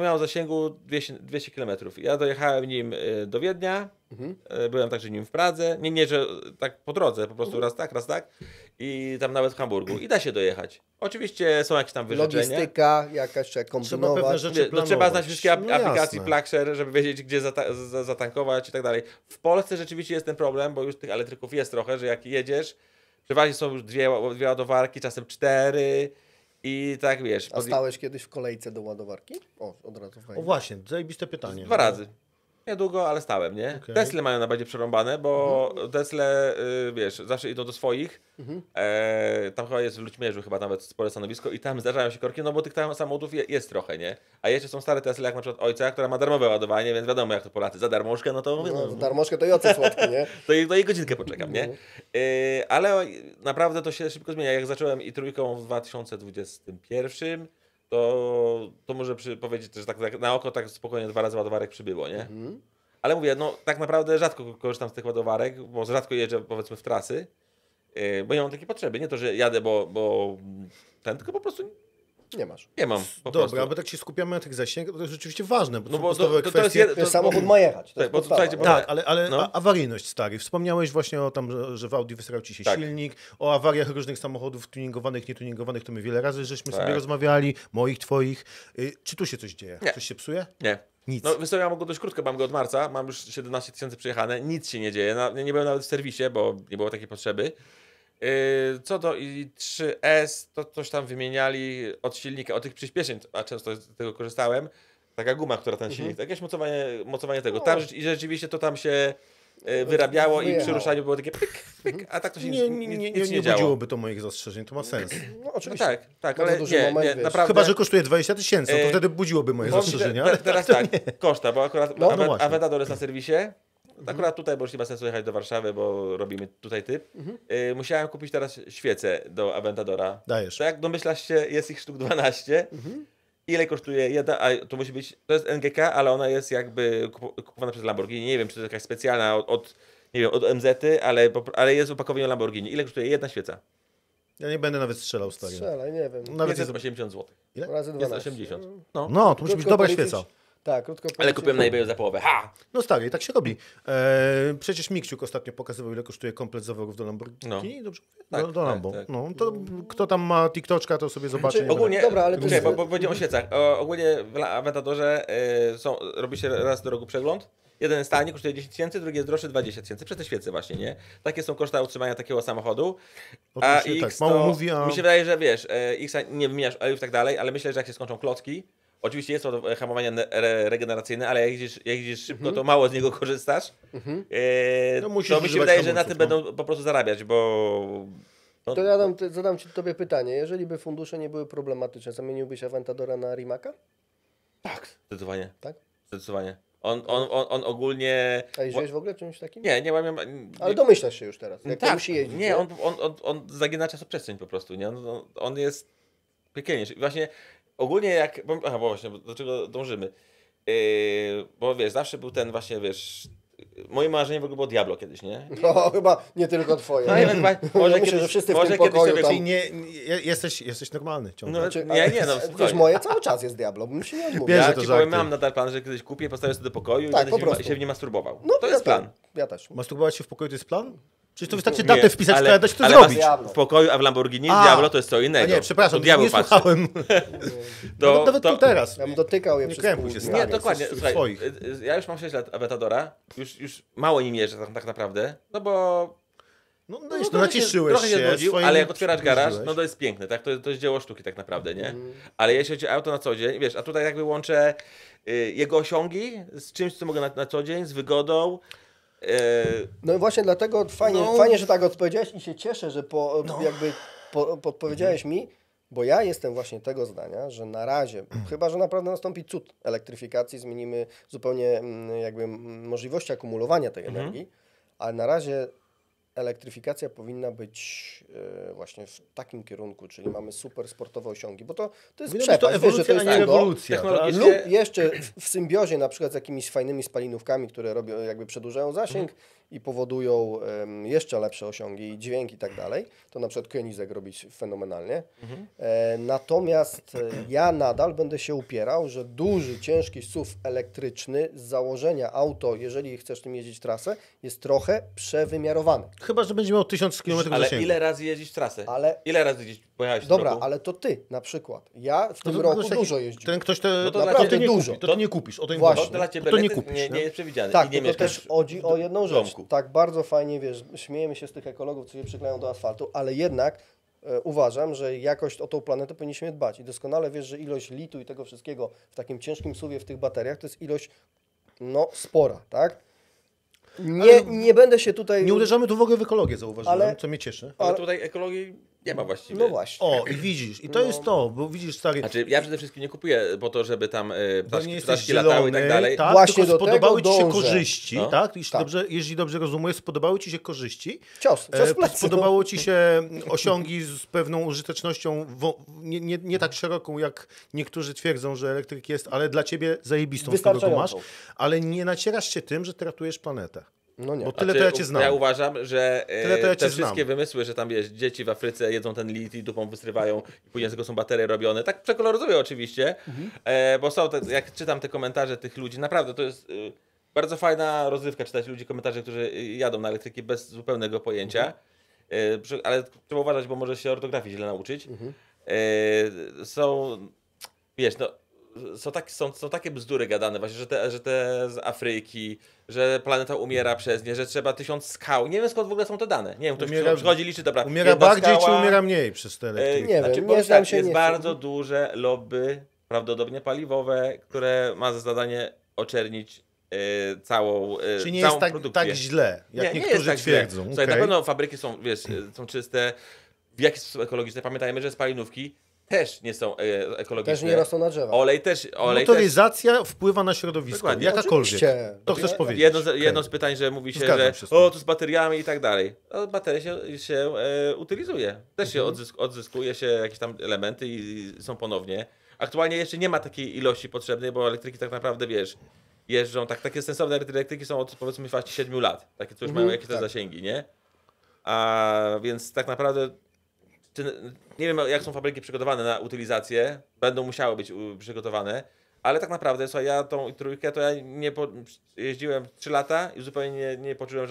miał zasięgu 200 km. Ja dojechałem nim do Wiednia, byłem także nim w Pradze. Nie, że tak po drodze, po prostu raz tak i tam nawet w Hamburgu. I da się dojechać. Oczywiście są jakieś tam wyrzeczenia. Logistyka, jakaś trzeba kombinować. Trzeba pewne rzeczy planować. Trzeba znać wszystkie aplikacje Plugshare, żeby wiedzieć, gdzie zatankować i tak dalej. W Polsce rzeczywiście jest ten problem, bo już tych elektryków jest trochę, że jak jedziesz, przeważnie są już dwie ładowarki, czasem 4. I tak wiesz. A stałeś kiedyś w kolejce do ładowarki? O, od razu fajnie. O właśnie, zajebiste pytanie. Dwa razy. Niedługo, ale stałem, nie? Okay. Tesle mają na bardziej przerąbane, bo Tesle, wiesz, zawsze idą do swoich. Tam chyba jest w Ludźmierzu chyba nawet spore stanowisko i tam zdarzają się korki, no bo tych tam samochodów jest trochę, nie? A jeszcze są stare Tesle, jak na przykład ojca, która ma darmowe ładowanie, więc wiadomo jak to Polacy, za darmożkę, no to... No, za darmożkę to i oce słodki, nie? to i godzinkę poczekam, nie? Ale naprawdę to się szybko zmienia. Jak zacząłem i3 w 2021, to może powiedzieć, że tak na oko tak spokojnie 2 razy ładowarek przybyło, nie? Ale mówię, no tak naprawdę rzadko korzystam z tych ładowarek, bo rzadko jeżdżę powiedzmy w trasy, bo nie mam takiej potrzeby. Nie to, że jadę, bo ten, tylko po prostu nie masz. Nie mam. Dobra, bo tak się skupiamy na tych zasięgach, to jest rzeczywiście ważne, bo no bo to jest samochód ma jechać. Tak, ale no. Awaryjność stary. Wspomniałeś właśnie o tam, że w Audi wysrał ci się silnik, o awariach różnych samochodów tuningowanych, nietuningowanych, to my wiele razy żeśmy sobie rozmawiali, moich, twoich. Czy tu się coś dzieje? Nie. Coś się psuje? Nie. Nic. No wystawiam go dość krótko, mam go od marca, mam już 17 000 przejechane, nic się nie dzieje. Nie byłem nawet w serwisie, bo nie było takiej potrzeby. Co do i3S, to coś tam wymieniali od silnika, od tych przyspieszeń, a często z tego korzystałem. Taka guma, która ten silnik, jakieś mocowanie tego. Tam i rzeczywiście to tam się wyrabiało i przy ruszaniu było takie pyk, pyk, a tak to się nie działo. Nie budziłoby to moich zastrzeżeń, to ma sens. No oczywiście. No tak, ale nie, naprawdę. Chyba że kosztuje 20 000, to wtedy budziłoby moje zastrzeżenia. Teraz tak, koszta, bo akurat Aventador jest na serwisie. Akurat tutaj, bo już nie ma sensu jechać do Warszawy, bo robimy tutaj typ. Musiałem kupić teraz świece do Aventadora. Dajesz. Tak jak domyślasz się, jest ich sztuk 12. Ile kosztuje jedna, a to musi być, to jest NGK, ale ona jest jakby kupowana przez Lamborghini. Nie wiem, czy to jest jakaś specjalna od MZ-y, ale jest opakowanie Lamborghini. Ile kosztuje jedna świeca? Ja nie będę nawet strzelał, stary. Strzelaj, nie wiem. Nawet jest 80 zł. Ile? Razy 12. 80. No, to musi być dobra świeca. Tak, krótko ale kupiłem na eBayu za połowę. Ha! No stary, i tak się robi. Przecież Mikciuk ostatnio pokazywał, ile kosztuje komplet zaworów do Lamborghini. No. Dobrze? Tak, do Lambo. Tak. No, to kto tam ma TikToczka, to sobie zobaczy. Czyli ogólnie, dobra, ale to bo będzie o świecach. Ogólnie w Aventadorze robi się raz do roku przegląd. Jeden jest tani, kosztuje 10 000, drugi jest droższy 20 000. Przez te świece właśnie, nie? Takie są koszta utrzymania takiego samochodu. A X tak, mało mówi, a... Mi się wydaje, że wiesz, X nie wymieniasz i tak dalej, ale myślę, że jak się skończą klocki, oczywiście jest to hamowanie regeneracyjne, ale jak jedziesz szybko, to mało z niego korzystasz. To mi się wydaje, że na tym będą po prostu zarabiać, bo... No, to ja zadam Tobie pytanie. Jeżeli by fundusze nie były problematyczne, zamieniłbyś Aventadora na Rimaca? Tak, zdecydowanie. Tak? Zdecydowanie. On ogólnie... A jeździłeś w ogóle czymś takim? Nie, nie mam... Ale domyślasz się już teraz, jak to musi jeździć. Nie, on zagina czasoprzestrzeń po prostu. Nie? On jest piekielniejszy. Właśnie... Ogólnie jak... Aha, bo właśnie, do czego dążymy? Bo wiesz, zawsze był ten właśnie, wiesz... Moje marzenie w ogóle było Diablo kiedyś, nie? No chyba nie tylko twoje. No, nie, może ja kiedyś, myślę, że wszyscy może w tym pokoju tam... Jesteś normalny ciągle. No, znaczy, wiesz, moje cały czas jest Diablo, bym się nie odmówił. Ja ci powiem, mam nadal plan, że kiedyś kupię, postawię sobie do pokoju tak, i będę się w nim masturbował. No, to jest plan. Ja też. Masturbować się w pokoju to jest plan? Czyli to wystarczy datę wpisać, ale da się to zrobić. W pokoju, a w Lamborghini Diablo to jest co innego. A nie, przepraszam, to nie słuchałem. Nawet tu teraz. Ja bym dotykał je przez pół. Nie, dokładnie. Słuchaj, ja już mam 6 lat Aventadora. Już mało nim jeżdżę tak naprawdę. No bo... No naciszyłeś się. Trochę się zgodził, ale jak otwierasz garaż, no to jest piękne. Tak? To jest dzieło sztuki tak naprawdę, nie? Ale jeśli chodzi o auto na co dzień, wiesz, a tutaj jakby łączę jego osiągi z czymś, co mogę na co dzień, z wygodą. No i właśnie dlatego fajnie, że tak odpowiedziałeś i się cieszę, że podpowiedziałeś mi, bo ja jestem właśnie tego zdania, że na razie, chyba że naprawdę nastąpi cud elektryfikacji, zmienimy zupełnie jakby możliwości akumulowania tej energii, ale na razie elektryfikacja powinna być właśnie w takim kierunku, czyli mamy super sportowe osiągi, bo to jest przepaść, to ewolucja, wiesz, że to jest rewolucja. Lub jeszcze w symbiozie na przykład z jakimiś fajnymi spalinówkami, które robią, jakby przedłużają zasięg i powodują jeszcze lepsze osiągi, dźwięk i tak dalej. To na przykład Koenigsegg robi fenomenalnie. Natomiast ja nadal będę się upierał, że duży, ciężki SUV elektryczny z założenia auto, jeżeli chcesz tym jeździć trasę, jest trochę przewymiarowany. Chyba że będzie miał 1000 km zasięgu. Ale ile razy jeździć trasę? Ale... Ile razy jeździć? Dobra, ale to ty na przykład. Ja w tym roku dużo jeździłem. Ten ktoś naprawdę dużo. To nie kupisz. Właśnie. To nie kupisz. Nie jest przewidziane. Tak, to też chodzi o jedną rzecz. Tak bardzo fajnie, wiesz, śmiejemy się z tych ekologów, co się przykleją do asfaltu, ale jednak uważam, że jakoś o tą planetę powinniśmy dbać. I doskonale wiesz, że ilość litu i tego wszystkiego w takim ciężkim suwie w tych bateriach to jest ilość spora, tak? Nie będę się tutaj... Nie uderzamy tu w ogóle w ekologię, zauważyłem, co mnie cieszy. Ale tutaj ekologii nie ma właściwie. No właśnie. O, i widzisz. I to jest to, bo widzisz... Znaczy, ja przede wszystkim nie kupuję po to, żeby tam ptaszki latały i tak dalej. Tak, właśnie tylko spodobały Ci się korzyści, tak? Jeśli dobrze rozumiem, spodobały Ci się korzyści. Spodobało Ci się osiągi z pewną użytecznością, nie tak szeroką, jak niektórzy twierdzą, że elektryk jest, ale dla Ciebie zajebistą, z tego co masz. Ale nie nacierasz się tym, że ty ratujesz planetę. No nie. Bo tyle to ja Cię znam. Ja uważam, że te wszystkie wymysły, że tam wiesz, dzieci w Afryce jedzą ten lit i dupą wystrywają i później z tego są baterie robione, tak przekoloryzuję oczywiście, bo są te, jak czytam te komentarze tych ludzi, naprawdę to jest bardzo fajna rozrywka czytać ludzi, komentarze, którzy jadą na elektryki bez zupełnego pojęcia, ale trzeba uważać, bo może się ortografii źle nauczyć. Są, wiesz, no, są takie bzdury gadane właśnie, że te z Afryki, że planeta umiera przez nie, że trzeba 1000 skał. Nie wiem, skąd w ogóle są te dane. Nie wiem, ktoś przychodzi, liczy, dobra. Umiera bardziej skała, czy umiera mniej przez te elektryki? Nie wiem, nie znam się. Jest bardzo duże lobby, prawdopodobnie paliwowe, które ma za zadanie oczernić całą produkcję. Czyli nie jest tak źle, jak niektórzy twierdzą. Słuchaj, na pewno fabryki są, wiesz, są czyste. W jaki sposób ekologiczny? Pamiętajmy, że spalinówki też nie są ekologiczne. Też nie rosną na drzewa. Olej motoryzacja też wpływa na środowisko. Dokładnie. Jakakolwiek. Oczywiście. To chcesz powiedzieć. Jedno z pytań, że mówi się, że to z bateriami i tak dalej. No, baterie się utylizuje. Też się odzyskuje się jakieś tam elementy i są ponownie. Aktualnie jeszcze nie ma takiej ilości potrzebnej, bo elektryki tak naprawdę, wiesz, jeżdżą. Takie sensowne elektryki są od powiedzmy 7 lat. Takie, co już mają jakieś te zasięgi, nie? A więc tak naprawdę... Nie wiem, jak są fabryki przygotowane na utylizację, będą musiały być przygotowane, ale tak naprawdę, słuchaj, ja tą trójkę, to ja jeździłem 3 lata i zupełnie nie poczułem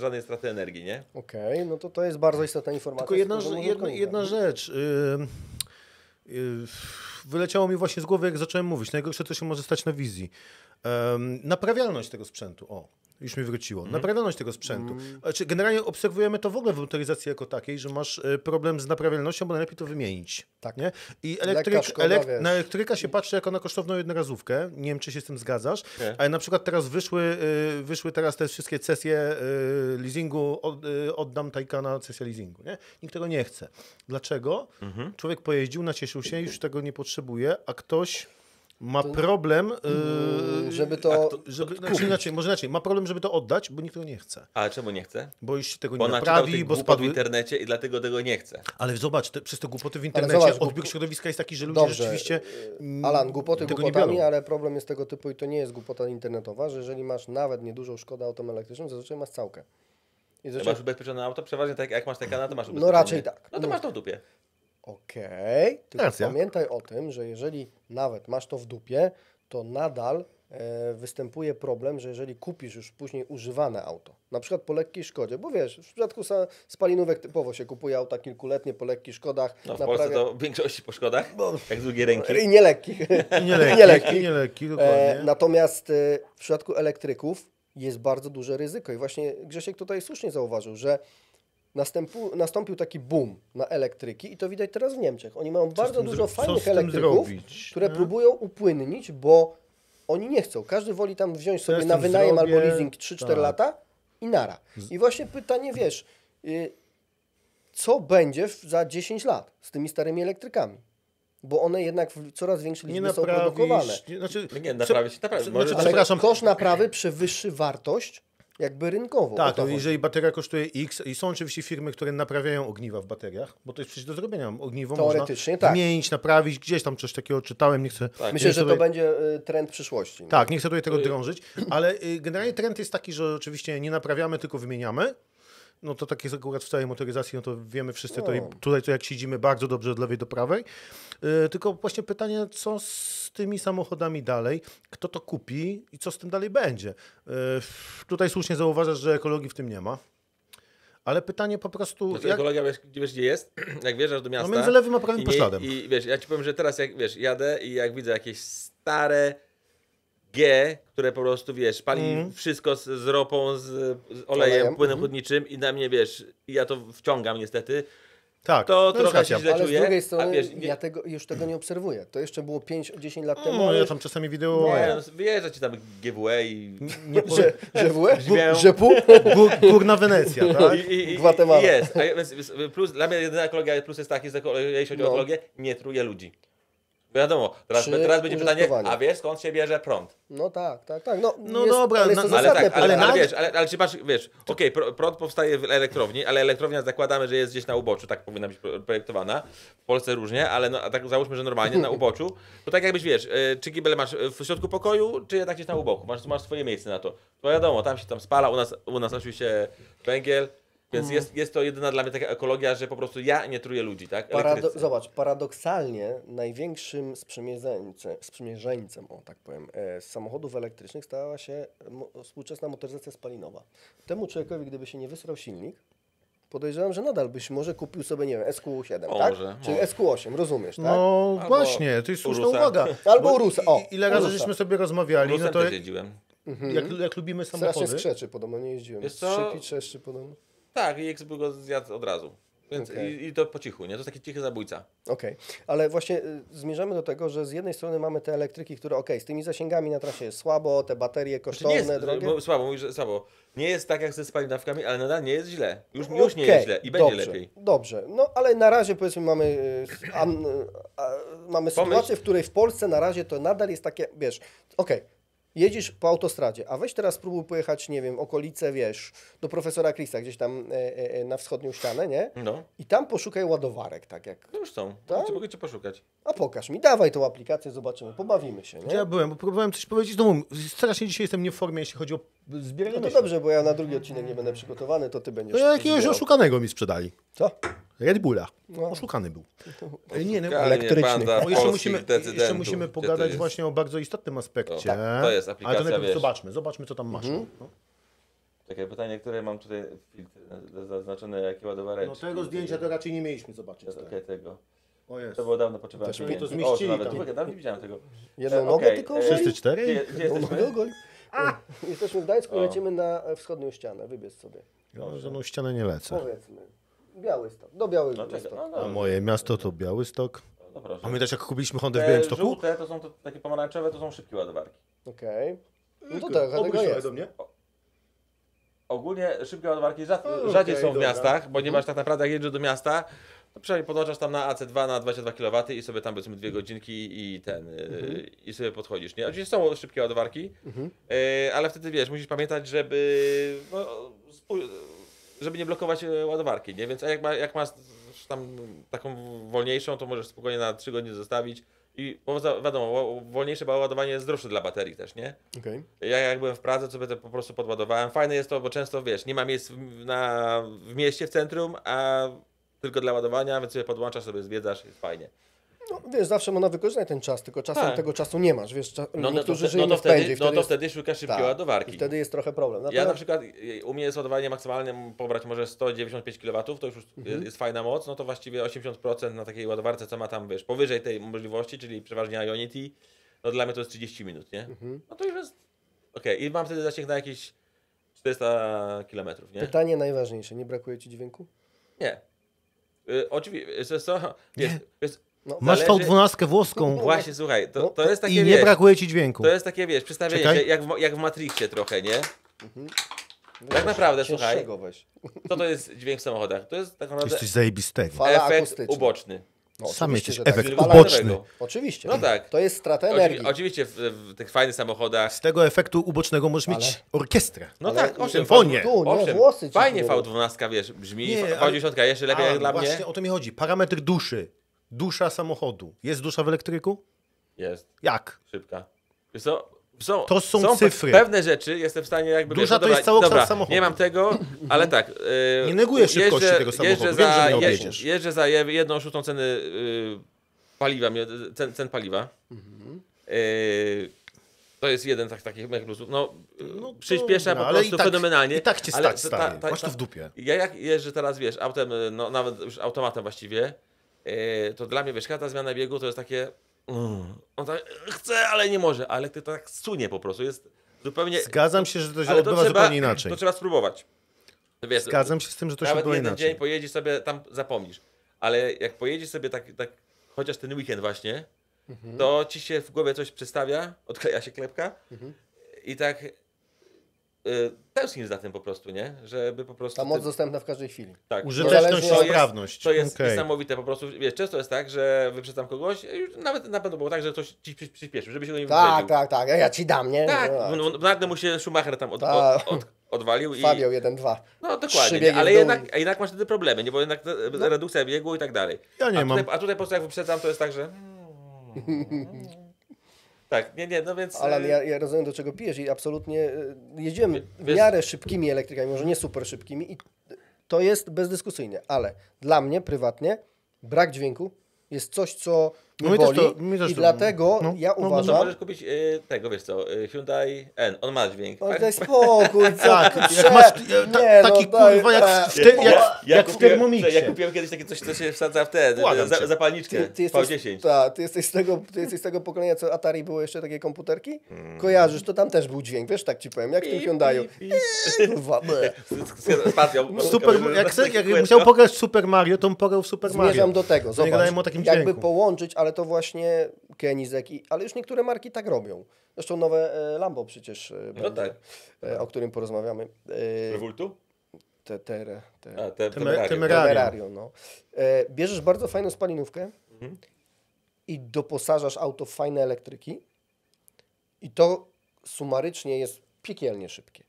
żadnej straty energii, nie? Okej, no to jest bardzo istotna informacja. Tylko jedna rzecz. Wyleciało mi właśnie z głowy, jak zacząłem mówić. Najgorsze, co się może stać na wizji. Naprawialność tego sprzętu, już mi wróciło. Naprawialność tego sprzętu. Znaczy, generalnie obserwujemy to w ogóle w motoryzacji jako takiej, że masz problem z naprawialnością, bo najlepiej to wymienić. Tak. Nie? I na elektryka się patrzy jako na kosztowną jednorazówkę. Nie wiem, czy się z tym zgadzasz. Nie. Ale na przykład teraz wyszły te wszystkie cesje leasingu. Oddam Taycana, cesja leasingu. Nie? Nikt tego nie chce. Dlaczego? Człowiek pojeździł, nacieszył się, już tego nie potrzebuje, a ktoś... Ma problem, żeby to. Ma problem, żeby to oddać, bo nikt tego nie chce. A czemu nie chce? Bo już się tego nie naprawi, bo spadł w internecie i dlatego tego nie chce. Ale zobacz, przez te głupoty w internecie odbiór środowiska jest taki, że ludzie rzeczywiście. Alan, głupoty głupotami, ale problem jest tego typu i to nie jest głupota internetowa, że jeżeli masz nawet niedużą szkodę autem elektrycznym, zazwyczaj masz całkę. Masz ubezpieczone auto? Przeważnie tak, jak masz Taycana, to masz ubezpieczone. No raczej tak. No to masz to w dupie. Okej, tylko pamiętaj o tym, że jeżeli nawet masz to w dupie, to nadal występuje problem, że jeżeli kupisz już później używane auto, na przykład po lekkiej szkodzie, bo wiesz, w przypadku spalinówek typowo się kupuje auta kilkuletnie po lekkich szkodach. No w Polsce to w większości po szkodach, jak z drugiej ręki. I nie lekkich. Natomiast w przypadku elektryków jest bardzo duże ryzyko i właśnie Grzesiek tutaj słusznie zauważył, że nastąpił taki boom na elektryki i to widać teraz w Niemczech. Oni mają bardzo dużo fajnych elektryków, które próbują upłynnić, bo oni nie chcą. Każdy woli tam wziąć sobie na wynajem albo leasing 3-4 lata i nara. I właśnie pytanie, wiesz, co będzie za 10 lat z tymi starymi elektrykami? Bo one jednak w coraz większej liczbie są produkowane. Nie naprawić. Przepraszam, koszt naprawy przewyższy wartość jakby rynkowo. Tak, to jeżeli bateria kosztuje X i są oczywiście firmy, które naprawiają ogniwa w bateriach, bo to jest przecież do zrobienia. Ogniwo można zmienić, naprawić, gdzieś tam coś takiego czytałem, nie chcę... Tak. Myślę, że to będzie trend przyszłości. Nie? Tak, nie chcę tutaj tego drążyć, ale generalnie trend jest taki, że oczywiście nie naprawiamy, tylko wymieniamy. No to tak jest akurat w całej motoryzacji, no to wiemy wszyscy, to tutaj to jak siedzimy bardzo dobrze od lewej do prawej. Tylko właśnie pytanie, co z tymi samochodami dalej, kto to kupi i co z tym dalej będzie. Tutaj słusznie zauważasz, że ekologii w tym nie ma. Ale pytanie po prostu... Znaczy, jak... ekologia, wiesz gdzie jest? Jak wjeżdżasz do miasta... No między lewym a prawym pośladem. I wiesz, ja ci powiem, że teraz jak wiesz, jadę i jak widzę jakieś stare... G, które po prostu, wiesz, pali wszystko z ropą, z olejem, płynem chłodniczym i na mnie, wiesz, ja to wciągam niestety. Tak, to trochę się źle czuję. Z drugiej strony ja już tego nie obserwuję. To jeszcze było 5-10 lat temu. No ja tam czasami wideo... Wyjeżdża ci tam GWE i... Górna Wenecja, tak? Gwatemala. Jest. Plus, dla mnie jedyna ekologia plus jest taki, że jeśli chodzi o ekologię, nie truje ludzi. Wiadomo, teraz będzie pytanie, a wiesz skąd się bierze prąd? No tak. No jest, dobra, ale, ale czy masz, wiesz, okej, prąd powstaje w elektrowni, ale elektrownia zakładamy, że jest gdzieś na uboczu, tak powinna być projektowana, w Polsce różnie, ale no, tak załóżmy, że normalnie na uboczu, to tak jakbyś, wiesz, czy kibel masz w środku pokoju, czy jednak gdzieś na uboku, masz swoje miejsce na to. To wiadomo, tam się tam spala, u nas oczywiście węgiel. Więc jest to jedyna dla mnie taka ekologia, że po prostu ja nie truję ludzi, tak? Zobacz, paradoksalnie największym sprzymierzeńcem samochodów elektrycznych stała się współczesna motoryzacja spalinowa. Temu człowiekowi, gdyby się nie wysrał silnik, podejrzewam, że nadal byś może kupił sobie, nie wiem, SQ7, tak? Czyli SQ8, rozumiesz, tak? No albo właśnie, to jest słuszna uwaga. Albo Urusa. Ile razy żeśmy sobie rozmawiali, Urusem no to... Jak lubimy samochody... Strasznie skrzeczy, podobno nie jeździłem. Skrzepi, trzeszczy podobno. Tak, i XB go zjadł od razu. Więc i to po cichu, nie? To jest taki cichy zabójca. Okej, ale właśnie zmierzamy do tego, że z jednej strony mamy te elektryki, które z tymi zasięgami na trasie jest słabo, te baterie kosztowne, drogie. Słabo. Nie jest tak jak ze spalinawkami, ale nadal nie jest źle. Już nie jest źle i będzie lepiej. Dobrze, no ale na razie powiedzmy mamy sytuację, w której w Polsce na razie to nadal jest takie, wiesz, jedziesz po autostradzie, a weź teraz spróbuj pojechać, nie wiem, okolice, wiesz, do profesora Chrisa, gdzieś tam na wschodnią ścianę, nie? No. I tam poszukaj ładowarek, tak jak... No już są, mogę cię poszukać. A pokaż mi, dawaj tą aplikację, zobaczymy, pobawimy się, nie? Ja byłem, bo próbowałem coś powiedzieć, strasznie dzisiaj jestem nie w formie, jeśli chodzi o zbieranie. No to dobrze, bo ja na drugi odcinek nie będę przygotowany, to ty będziesz... No jakiegoś oszukanego mi sprzedali. Co? Red Bulla. No. Oszukany był. Nie, elektryczny. Jeszcze musimy pogadać właśnie o bardzo istotnym aspekcie. To jest aplikacja, ale to najpierw zobaczmy, co tam masz. Takie pytanie, które mam tutaj zaznaczone, jakie ładowareczki. No tego zdjęcia to raczej nie mieliśmy zobaczyć. To było dawno, potrzebowałem. To zmieścili tam. Dawno nie widziałem tego. Jedną nogę tylko? Wszyscy cztery? Jesteśmy w Gdańsku i lecimy na wschodnią ścianę. Wybierz sobie. Ja na żadną ścianę nie lecę. Powiedzmy. Białystok, do Białystok. A moje miasto to Białystok. No, pamiętasz jak kupiliśmy Hondę w Białymstoku? Żółte to są takie pomarańczowe, to są szybkie ładowarki. Okej. No to tak, dlatego jest. Do mnie? Ogólnie szybkie ładowarki rzadziej są w miastach, bo nie masz tak naprawdę jak jedziesz do miasta, to przynajmniej podłączasz tam na AC2 na 22 kW i sobie tam powiedzmy 2 godzinki i i sobie podchodzisz. Nie? Oczywiście są szybkie ładowarki, ale wtedy wiesz, musisz pamiętać, żeby... żeby nie blokować ładowarki, nie? Więc jak masz tam taką wolniejszą, to możesz spokojnie na 3 godziny zostawić. I wiadomo, wolniejsze ładowanie jest zdrowsze dla baterii też, nie? Ja jak byłem w Pradze, to po prostu podładowałem. Fajne jest to, bo często wiesz, nie ma miejsc w mieście, w centrum, a tylko dla ładowania, więc sobie podłączasz, sobie zwiedzasz, jest fajnie. No wiesz, zawsze można wykorzystać ten czas, tylko czasem tego czasu nie masz, wiesz, wtedy szukasz szybkiej ładowarki. I wtedy jest trochę problem. Natomiast... Ja na przykład, u mnie jest ładowanie maksymalne, pobrać może 195 kW, to już jest fajna moc, no to właściwie 80% na takiej ładowarce, co ma tam, wiesz, powyżej tej możliwości, czyli przeważnie Ionity, no dla mnie to jest 30 minut, nie? No to już jest, i mam wtedy zasięg na jakieś 400 km, nie? Pytanie najważniejsze, nie brakuje ci dźwięku? Nie. Oczywiście, no, masz V12 włoską. Właśnie, słuchaj, to jest takie, i nie brakuje ci dźwięku. To jest takie, wiesz, przedstawienie się jak w Matrixie trochę, nie? Tak naprawdę, słuchaj, co to jest dźwięk w samochodach? To jest tak naprawdę... Jesteś zajebistego. Efekt uboczny. No, sam jesteś efekt uboczny. Oczywiście. No tak. To jest strata energii. Oczywiście w tych fajnych samochodach. Z tego efektu ubocznego możesz mieć orkiestrę. No ale tak, symfonię. Fajnie V12, wiesz, brzmi. V10 jeszcze lepiej jak dla mnie. Właśnie o to mi chodzi. Parametr duszy. Dusza samochodu. Jest dusza w elektryku? Jest. Jak? Szybka. Wiesz co? To są cyfry. Pewne rzeczy jestem w stanie jakby... Duża to jest całokształt samochodu. Nie mam tego, ale tak. Nie neguję szybkości tego samochodu. Jeżdżę za 1/6 ceny paliwa. Cen paliwa. To jest jeden takich mech plusów. No, przyspiesza po prostu fenomenalnie. I tak cię stać, stary. Masz to w dupie. Ja jak jeżdżę teraz, wiesz, autem, no nawet już automatem właściwie, to dla mnie, wiesz, ta zmiana biegu to jest takie... On tak chce, ale nie może, ale to tak sunie po prostu, jest zupełnie... Zgadzam się, że to się odbywa zupełnie inaczej. To trzeba spróbować. Wiesz, zgadzam się z tym, że to się odbywa inaczej. Nawet jeden dzień pojedziesz sobie, tam zapomnisz, ale jak pojedziesz sobie tak chociaż ten weekend właśnie, to ci się w głowie coś przestawia, odkleja się klepka i tak... tęsknisz za tym po prostu, nie? Żeby po prostu... Ta moc dostępna w każdej chwili. Tak. Użyteczność i sprawność. To jest niesamowite po prostu. Wiesz, często jest tak, że wyprzedzam kogoś, już nawet na pewno było tak, że ktoś ci przyspieszył, żeby się go nie wyprzedził. Tak. Ja ci dam, nie? Tak. Nagle mu się Schumacher tam odwalił. Fabio 1-2. No dokładnie, nie? Ale jednak masz wtedy problemy, nie? Bo jednak redukcja biegu i tak dalej. Ja nie mam. A tutaj po prostu jak wyprzedzam, to jest tak, że... Tak, nie, no więc... Alan, ja rozumiem, do czego pijesz i absolutnie jeździłem w miarę szybkimi elektrykami, może nie super szybkimi i to jest bezdyskusyjne, ale dla mnie prywatnie brak dźwięku jest coś, co mnie boli i dlatego ja uważam... No to możesz kupić tego, wiesz co, Hyundai N, on ma dźwięk. O, daj spokój, tak, jak masz taki kurwa jak w Thermomixie. Ja kupiłem kiedyś takie coś, co się wsadza w te zapalniczkę, V10. Tak, ty jesteś z tego pokolenia, co Atari było jeszcze takie komputerki? Kojarzysz, to tam też był dźwięk, wiesz, tak ci powiem, jak w tym Hyundai'u. Kurwa, jak musiał pograć w Super Mario, to on pograł w Super Mario. Zmierzam do tego, zobacz, jakby połączyć, ale to właśnie Koenigsegg, ale już niektóre marki tak robią. Zresztą nowe Lambo przecież będzie, o którym porozmawiamy. Revoltu? Temerario. No. Bierzesz bardzo fajną spalinówkę i doposażasz auto w fajne elektryki i to sumarycznie jest piekielnie szybkie.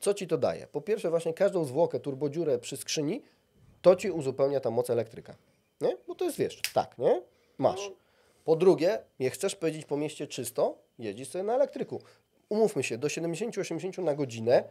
Co ci to daje? Po pierwsze właśnie każdą zwłokę, turbodziurę przy skrzyni, to ci uzupełnia ta moc elektryka. Nie? Bo to jest, wiesz, tak, nie? Masz. Po drugie, nie chcesz powiedzieć po mieście czysto, jedzisz sobie na elektryku. Umówmy się, do 70-80 na godzinę,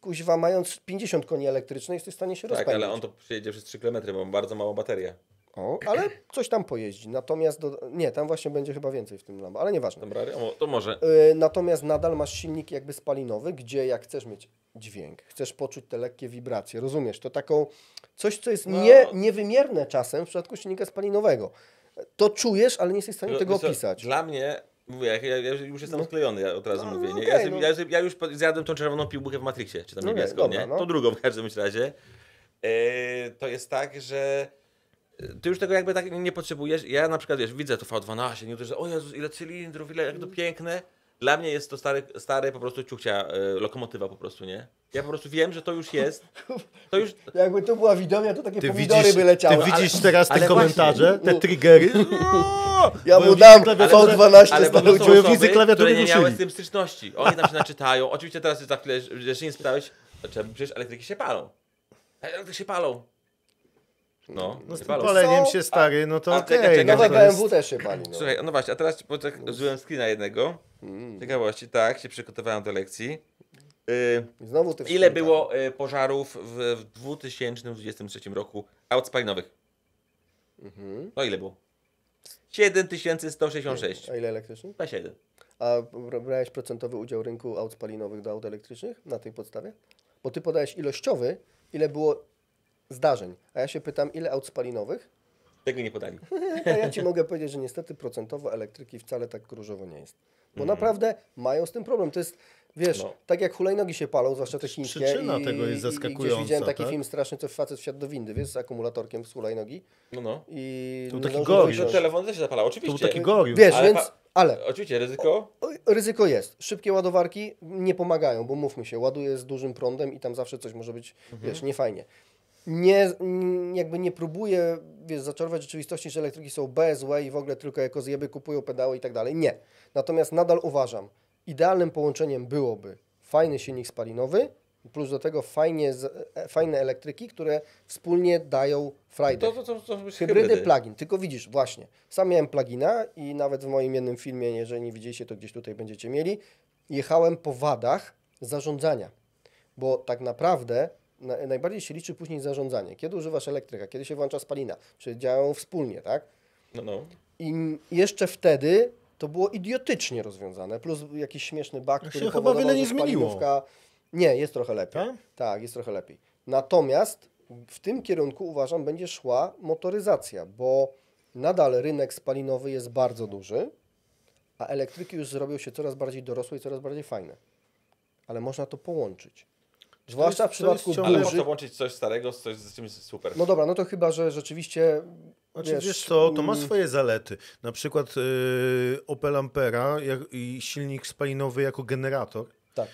kuźwa, mając 50 koni elektrycznych, jesteś w stanie się rozpędzić. Tak, ale on to przejedzie przez 3 km, bo ma bardzo małą baterię. O, ale coś tam pojeździ. Natomiast, nie, tam właśnie będzie chyba więcej w tym Lambo, ale nieważne. Dobra, to może. Natomiast nadal masz silnik jakby spalinowy, gdzie jak chcesz mieć dźwięk, chcesz poczuć te lekkie wibracje, rozumiesz? To taką coś, co jest niewymierne czasem w przypadku silnika spalinowego. To czujesz, ale nie jesteś w stanie tego opisać. Dla mnie, mówię, ja już jestem odklejony, ja od razu mówię. Nie? Ja już zjadłem tą czerwoną piłkę w Matrixie, czy tam niebieską, nie? To drugą w każdym razie. To jest tak, że ty już tego jakby tak nie potrzebujesz. Ja na przykład, wiesz, widzę to V12, nie? O Jezus, ile cylindrów, ile, jak to piękne. Dla mnie jest to stary po prostu ciuchcia, lokomotywa po prostu, nie? Ja po prostu wiem, że to już jest. To już... Jakby to była widownia, to takie pomidory by leciały. Ty widzisz teraz te komentarze, właśnie, te triggery? Ja mu dam V12 stary uczestnicy klawiatury nie miały z tym styczności. Oni tam się naczytają. Oczywiście teraz za chwilę jeszcze nie spytałeś, przecież elektryki się palą. Elektryki się palą. No z tym paleniem się, stary, no to okej. No tak BMW też się pali. Słuchaj, no właśnie, a teraz użyłem screena jednego. Ciekawości, tak, się przygotowałem do lekcji. Znowu ile było pożarów w 2023 roku aut spalinowych? No ile było? 7166. A ile elektrycznych? 27. A brałeś procentowy udział rynku aut spalinowych do aut elektrycznych na tej podstawie? Bo ty podałeś ilościowy, ile było zdarzeń. A ja się pytam, ile aut spalinowych? Tego nie podali. A ja ci mogę powiedzieć, że niestety procentowo elektryki wcale tak różowo nie jest. Bo naprawdę mają z tym problem. To jest, wiesz, tak jak hulajnogi się palą, zwłaszcza te chińskie. Przyczyna tego jest zaskakująca. Gdzieś widziałem taki film straszny, co facet wsiadł do windy, wiesz, z akumulatorkiem z hulajnogi. I to był taki goriusz. Telefon też się zapalał, oczywiście. To był taki goriusz. Wiesz, więc... Ale oczywiście ryzyko? Ryzyko jest. Szybkie ładowarki nie pomagają, bo mówmy się, ładuje z dużym prądem i tam zawsze coś może być, wiesz, niefajnie. jakby nie próbuję, wiesz, zaczerwać rzeczywistości, że elektryki są złe i w ogóle tylko jako zjeby kupują pedały i tak dalej. Nie. Natomiast nadal uważam, idealnym połączeniem byłoby fajny silnik spalinowy, plus do tego fajne elektryki, które wspólnie dają frajdę. To hybrydy, plug-in. Tylko widzisz, właśnie, sam miałem plug-ina i nawet w moim jednym filmie, jeżeli nie widzieliście, to gdzieś tutaj będziecie mieli, jechałem po wadach zarządzania, bo tak naprawdę najbardziej się liczy później zarządzanie. Kiedy używasz elektryka, kiedy się włącza spalina, czy działają wspólnie, tak? No. I jeszcze wtedy to było idiotycznie rozwiązane, plus jakiś śmieszny bug, który się chyba wiele nie zmieniło. Nie, jest trochę lepiej. A? Tak, jest trochę lepiej. Natomiast w tym kierunku, uważam, będzie szła motoryzacja, bo nadal rynek spalinowy jest bardzo duży, a elektryki już zrobią się coraz bardziej dorosłe i coraz bardziej fajne. Ale można to połączyć. Zwłaszcza w przypadku dużych... Ale można połączyć coś starego z coś z czymś super. No dobra, no to chyba, że rzeczywiście... Znaczy, wiesz co, to ma swoje zalety. Na przykład Opel Ampera i silnik spalinowy jako generator. Tak.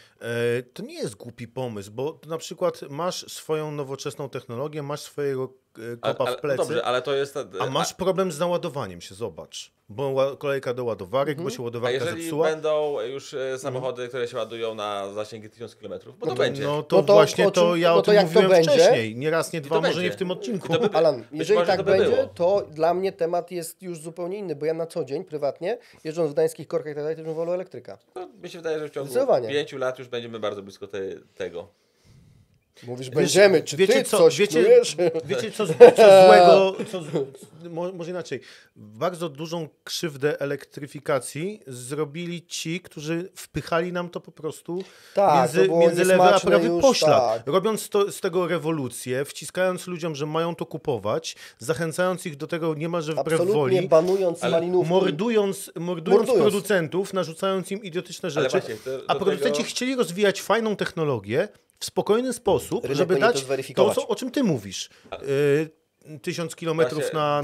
To nie jest głupi pomysł, bo na przykład masz swoją nowoczesną technologię, masz swojego kopa w plecy, dobrze, ale to jest, masz problem z naładowaniem się, zobacz. Bo kolejka do ładowarek, bo się ładowarka zepsuła. A jeżeli będą już samochody, które się ładują na zasięgi 1000 km, bo to będzie. No to, właśnie to ja o tym mówiłem wcześniej. Nie raz, nie dwa, może nie w tym odcinku. Alan, jeżeli tak będzie, to dla mnie temat jest już zupełnie inny, bo ja na co dzień, prywatnie, jeżdżąc w gdańskich korkach i tak dalej, też bym wolał elektryka. No, mi się wydaje, że w ciągu 5 lat już będziemy bardzo blisko tego. Mówisz, będziemy, czy wiecie, ty coś czujesz? Wiecie co złego, może inaczej. Bardzo dużą krzywdę elektryfikacji zrobili ci, którzy wpychali nam to po prostu między lewy a prawy poślad. Tak. Robiąc z tego rewolucję, wciskając ludziom, że mają to kupować, zachęcając ich do tego niemalże wbrew woli. Banując malinówki. Mordując producentów, narzucając im idiotyczne rzeczy. Właśnie, a producenci chcieli rozwijać fajną technologię, w spokojny sposób, rynek żeby dać to, o czym ty mówisz. 1000 kilometrów na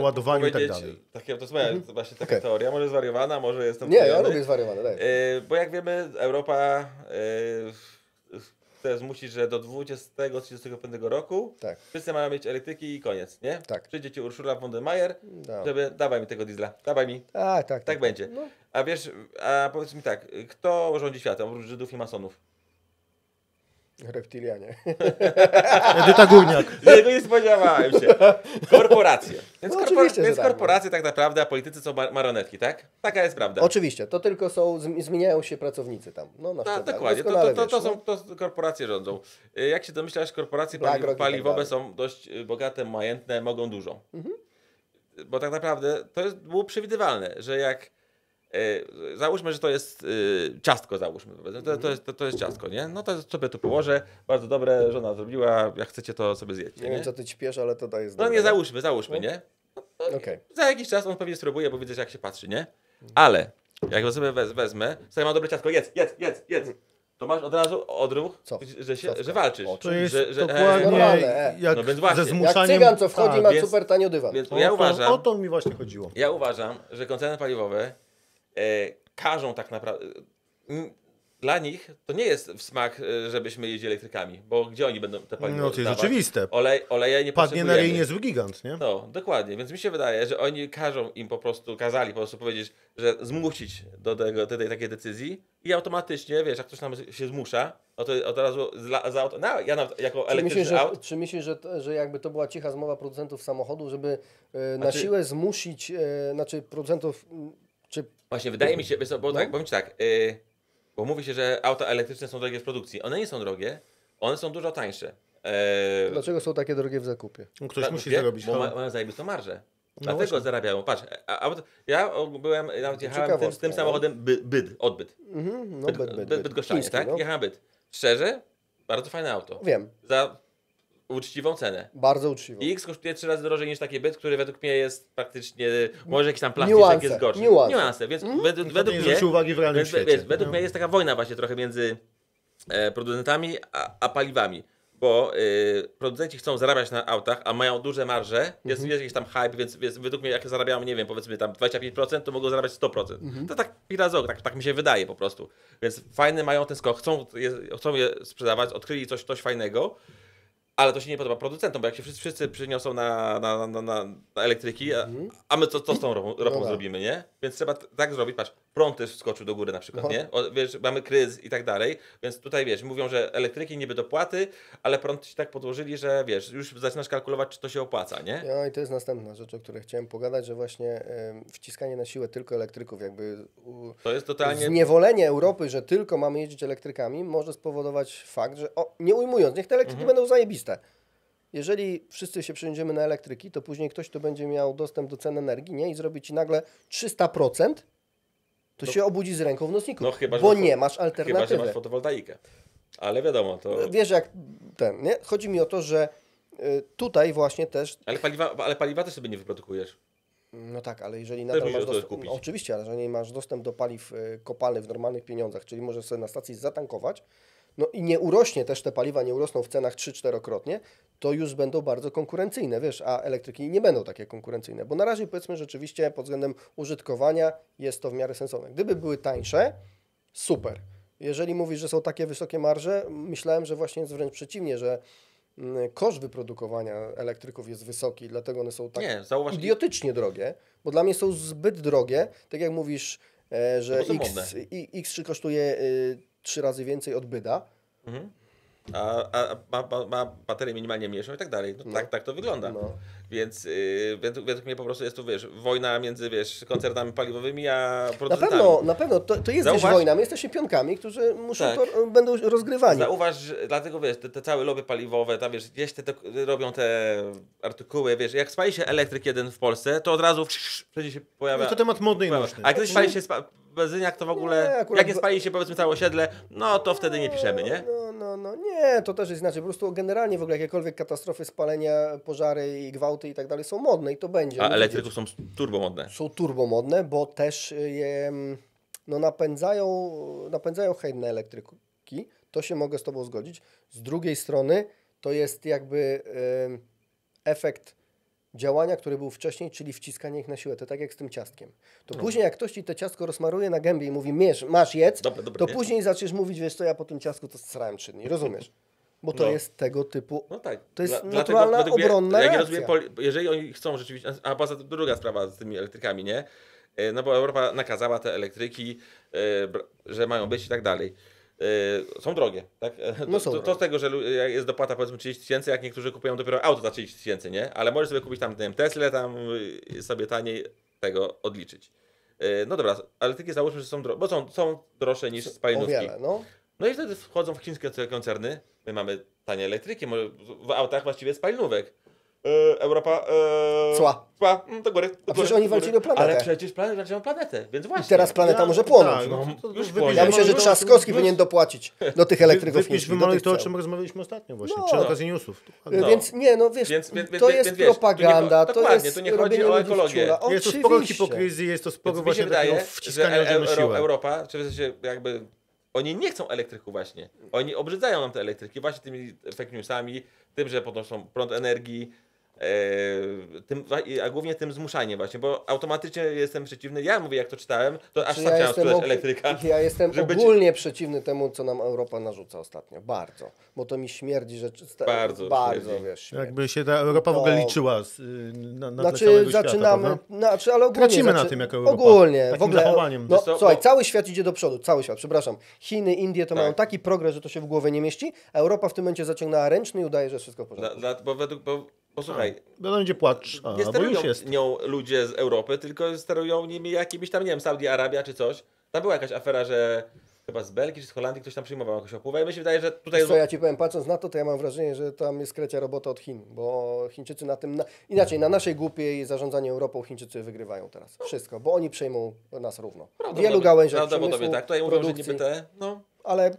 ładowaniu i tak dalej. To jest moja właśnie taka teoria, może zwariowana, może jestem... Nie, ja lubię zwariowane. Bo jak wiemy, Europa teraz musi, że do 2035 roku wszyscy mają mieć elektryki i koniec, nie? Tak. Przyjdzie ci Urszula von der Meyer, żeby dawaj mi tego diesla, dawaj mi. Tak będzie. No. A wiesz, powiedz mi tak, kto rządzi światem oprócz Żydów i masonów? Reptilianie. Edyta Górniak. Jego nie spodziewałem się. Korporacje. Więc, więc korporacje tak naprawdę, a politycy są marionetki, tak? Taka jest prawda. Oczywiście, to tylko są, zmieniają się pracownicy tam. No, na przykład. Dokładnie, to korporacje rządzą. Jak się domyślasz, korporacje paliwowe są dość bogate, majętne, mogą dużo. Bo tak naprawdę to było przewidywalne, że jak załóżmy, że to jest ciastko, załóżmy. To jest ciastko, nie? No to sobie tu położę, bardzo dobre, żona zrobiła, jak chcecie, to sobie zjedźcie. Nie wiem, co ty ćpiesz, ale to daje zdrowie. No nie, załóżmy, nie? Za jakiś czas on pewnie spróbuje, bo widzę, jak się patrzy, nie? Ale jak sobie wezmę, sobie mam dobre ciastko, jedz. To masz od razu odruch, że walczysz. To jest dokładnie jak cygan, co wchodzi, ma super tanio dywan. O to mi właśnie chodziło. Ja uważam, że koncerny paliwowe każą tak naprawdę. Dla nich to nie jest w smak, żebyśmy jeździli elektrykami, bo gdzie oni będą te paliwo? No to jest oczywiste. Oleje nie padnie na rej niezły gigant, nie? No, dokładnie. Więc mi się wydaje, że oni każą im po prostu, powiedzieć, że zmusić do tego, takiej decyzji i automatycznie, wiesz, jak ktoś nam się zmusza, no to od razu za auto. No, ja nawet jako elektryczny aut. Czy myślisz, że jakby to była cicha zmowa producentów samochodu, żeby na siłę zmusić, znaczy producentów. Właśnie wydaje mi się, bo powiem ci tak, bo mówi się, że auta elektryczne są drogie w produkcji. One nie są drogie, one są dużo tańsze. Dlaczego są takie drogie w zakupie? Ktoś musi zarobić. Bo mają zajebistą marżę. Dlatego zarabiają. Patrz, ja byłem, nawet jechałem z tym samochodem odbyt. Bydgoszczanie, tak? Jechałem byt. Szczerze, bardzo fajne auto. Wiem. Za uczciwą cenę. Bardzo uczciwą. I X kosztuje 3 razy dorożej niż taki byt, który według mnie jest praktycznie, może jakiś tam plastik, jak jest gorszy. Niuanse. Więc według mnie, uwagi w realnym świecie. Według mnie jest taka wojna właśnie trochę między producentami a paliwami, bo producenci chcą zarabiać na autach, a mają duże marże, jest jakiś tam hype, więc według mnie jak zarabiają, nie wiem, powiedzmy tam 25%, to mogą zarabiać 100%. To tak pirazok, tak mi się wydaje po prostu. Więc fajne mają ten skok, chcą je sprzedawać, odkryli coś fajnego, Ale to się nie podoba producentom, bo jak się wszyscy przyniosą na elektryki, a my co z tą ropą zrobimy, nie? Więc trzeba tak zrobić, patrz, prąd też wskoczył do góry na przykład, nie? Wiesz, mamy kryzys i tak dalej, więc tutaj wiesz, mówią, że elektryki niby dopłaty, ale prąd się tak podłożyli, że wiesz, już zaczynasz kalkulować, czy to się opłaca, nie? No i to jest następna rzecz, o której chciałem pogadać, że właśnie wciskanie na siłę tylko elektryków, jakby to jest totalnie... zniewolenie Europy, że tylko mamy jeździć elektrykami, może spowodować fakt, że nie ujmując, niech te elektryki będą zajebiste. Jeżeli wszyscy się przejdziemy na elektryki, to później ktoś, kto będzie miał dostęp do cen energii, nie? I zrobi ci nagle 300%, to się obudzi z ręką w nocniku, bo nie masz alternatywy. Chyba, że masz fotowoltaikę, ale wiadomo to... Wiesz jak ten, nie? Chodzi mi o to, że tutaj właśnie też... Ale paliwa też sobie nie wyprodukujesz. No tak, ale jeżeli nadal masz dostęp... No oczywiście, ale jeżeli masz dostęp do paliw kopalnych w normalnych pieniądzach, czyli możesz sobie na stacji zatankować, no i nie urośnie też, te paliwa nie urosną w cenach 3-4-krotnie, to już będą bardzo konkurencyjne, wiesz, a elektryki nie będą takie konkurencyjne, bo na razie powiedzmy rzeczywiście pod względem użytkowania jest to w miarę sensowne. Gdyby były tańsze, super. Jeżeli mówisz, że są takie wysokie marże, myślałem, że właśnie jest wręcz przeciwnie, że koszt wyprodukowania elektryków jest wysoki, dlatego one są tak idiotycznie drogie, bo dla mnie są zbyt drogie, tak jak mówisz, że X3 kosztuje... 3 razy więcej od byda. A ma baterię minimalnie mniejszą i tak dalej. No, tak to wygląda. No. Więc według mnie po prostu jest to, wiesz, wojna między, wiesz, koncernami paliwowymi a producentami. Na pewno to jest też wojna. My jesteśmy pionkami, którzy muszą to, będą rozgrywani. Zauważ, dlatego wiesz, te całe lobby paliwowe, tam wiesz, gdzieś robią te artykuły, wiesz, jak spali się elektryk jeden w Polsce, to od razu wszędzie się pojawia. No to temat modny i nośny. A kiedyś spali się benzyniak, to w ogóle, nie, jak nie spali się powiedzmy całe osiedle, no to wtedy nie piszemy, nie? Nie, to też jest inaczej. Po prostu generalnie w ogóle jakiekolwiek katastrofy, spalenia, pożary i gwałty i tak dalej są modne i to będzie. A elektryków są turbomodne. Są turbomodne, bo też je napędzają hejt na elektryki. To się mogę z Tobą zgodzić. Z drugiej strony to jest jakby efekt działania, który był wcześniej, czyli wciskanie ich na siłę. To tak jak z tym ciastkiem. To później jak ktoś ci to ciastko rozmaruje na gębie i mówi, masz jedz, to później zaczniesz mówić, wiesz co, ja po tym ciastku to srałem 3 dni. Rozumiesz? Bo to jest tego typu... No tak. To jest naturalna, obronna reakcja. Jeżeli oni chcą rzeczywiście... A poza tym druga sprawa z tymi elektrykami, nie? No bo Europa nakazała te elektryki, że mają być i tak dalej. Są drogie, tak? To z tego, że jest dopłata powiedzmy 30 000, jak niektórzy kupują dopiero auto za 30 000, nie? Ale możesz sobie kupić tam, nie wiem, Teslę, tam sobie taniej tego odliczyć. No dobra, ale takie załóżmy, że są drogie, bo są droższe niż spalinówki. O wiele, no i wtedy wchodzą w chińskie koncerny, my mamy tanie elektryki, w autach właściwie spalinówek. Europa... Cła. Do góry. A przecież oni walczyli o planetę. Ale przecież walczyli o planetę, więc właśnie. I teraz planeta może płonąć. Tak, ja myślę, że Trzaskowski powinien dopłacić do tych elektryków. Wymaluj to, o czym rozmawialiśmy ostatnio właśnie, przy okazji newsów. Więc nie, no wiesz, to jest propaganda, to jest robienie ludzi w ciula. Jest to sporo hipokryzji, jest to sporo właśnie takiego wciskania ludziom na siłę. Europa, czy w sensie jakby... Oni nie chcą elektryku właśnie. Oni obrzydzają nam te elektryki właśnie tymi fake newsami, tym, że podnoszą prąd energii, a głównie tym zmuszanie właśnie, bo automatycznie jestem przeciwny. Ja mówię, jak to czytałem, to aż sam chciałem sprzedać elektryka. Ja jestem ogólnie przeciwny temu, co nam Europa narzuca ostatnio. Bardzo. Bo to mi śmierdzi, że... Bardzo śmierdzi. Wiesz. Śmierdzi. Jakby się ta Europa w ogóle liczyła na znaczy, całego zaczynamy, świata, ale ogólnie tracimy na tym jako Europa. Ogólnie. Takim w ogóle, zachowaniem. Słuchaj, cały świat idzie do przodu. Cały świat, przepraszam. Chiny, Indie to mają taki progres, że to się w głowie nie mieści, a Europa w tym momencie zaciągnęła ręczny i udaje, że wszystko w porządku. Posłuchaj, będzie płacz. Nie sterują nią ludzie z Europy, tylko sterują nimi jakimiś tam, nie wiem, Saudi Arabia czy coś. Tam była jakaś afera, że chyba z Belgii czy z Holandii ktoś tam przyjmował jakąś opływę i mi się wydaje, że tutaj... Wiesz co, ja ci powiem, patrząc na to, to ja mam wrażenie, że tam jest krecia robota od Chin, bo Chińczycy na tym... Inaczej, na naszej głupiej zarządzaniu Europą Chińczycy wygrywają teraz. Wszystko, bo oni przejmą nas równo. W wielu gałęziach przemysłu, tutaj mówią, że niby te... Ale...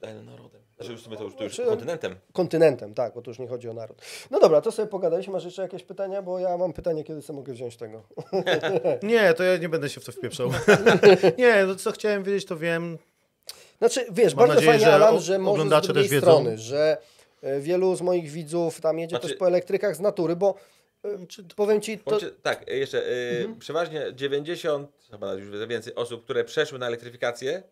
Jesteśmy narodem. To już kontynentem. Kontynentem, tak, bo to już nie chodzi o naród. No dobra, to sobie pogadaliśmy. Masz jeszcze jakieś pytania? Bo ja mam pytanie, kiedy sobie mogę wziąć tego. Nie, to ja nie będę się w to wpieprzał. Nie, no co chciałem wiedzieć, to wiem. Znaczy, wiesz, mam bardzo fajnie, Alan, że może z drugiej strony, że wielu z moich widzów tam jedzie też po elektrykach z natury, bo powiem Ci... Tak, jeszcze przeważnie 90, chyba już więcej osób, które przeszły na elektryfikację,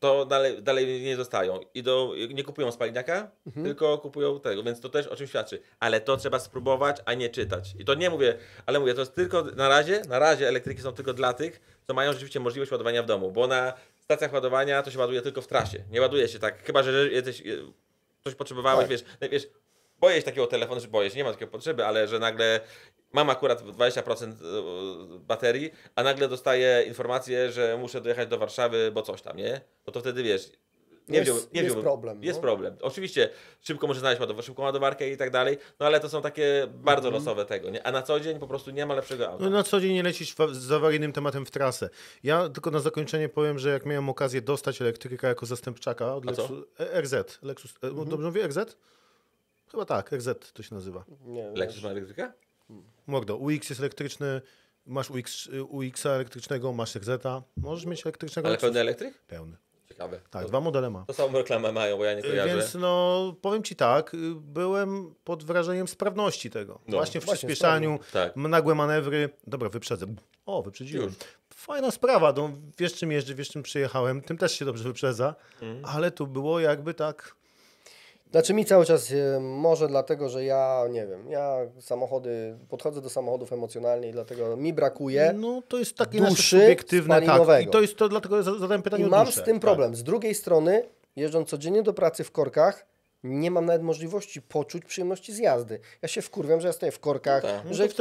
to dalej nie zostają. Idą, nie kupują spalniaka, tylko kupują tego, więc to też o czym świadczy. Ale to trzeba spróbować, a nie czytać. I to nie mówię, ale mówię, to jest tylko na razie elektryki są tylko dla tych, co mają rzeczywiście możliwość ładowania w domu, bo na stacjach ładowania to się ładuje tylko w trasie. Nie ładuje się tak, chyba że coś potrzebowałeś, wiesz, boję się takiego telefonu, że boję się, nie mam takiej potrzeby, ale że nagle mam akurat 20% baterii, a nagle dostaję informację, że muszę dojechać do Warszawy, bo coś tam, nie? Bo to wtedy wiesz, jest problem. Oczywiście szybko możesz znaleźć szybką ładowarkę i tak dalej, no ale to są takie bardzo losowe tego, nie? A na co dzień po prostu nie ma lepszego auta. No na co dzień nie lecisz z awaryjnym tematem w trasę. Ja tylko na zakończenie powiem, że jak miałem okazję dostać elektryka jako zastępczaka od Lexus, RZ. Lexus, dobrze mówię, RZ? Chyba tak, RZ to się nazywa. Nie, Lexus ma elektryka? Mordo, UX jest elektryczny, masz UX-a elektrycznego, masz RZ-a, możesz mieć elektrycznego. Ale Lexus. Pełny elektryk? Pełny. Ciekawe. Tak, to, dwa modele ma. To samą reklamę mają, bo ja nie kojarzę. Więc no, powiem ci tak, byłem pod wrażeniem sprawności tego. No, właśnie w przyspieszaniu, tak. Nagłe manewry. Dobra, wyprzedzę. O, wyprzedziłem. Już. Fajna sprawa, no, wiesz czym jeżdżę, wiesz czym przyjechałem, tym też się dobrze wyprzedza, ale tu było jakby tak... Znaczy mi cały czas, może dlatego, że ja, nie wiem, podchodzę do samochodów emocjonalnie i dlatego mi brakuje no, to jest takie duszy subiektywne, tak. I to jest to, dlatego zadałem pytanie o duszę. I mam z tym problem. Z drugiej strony, jeżdżąc codziennie do pracy w korkach, nie mam nawet możliwości poczuć przyjemności z jazdy. Ja się wkurwiam, że ja stoję w korkach,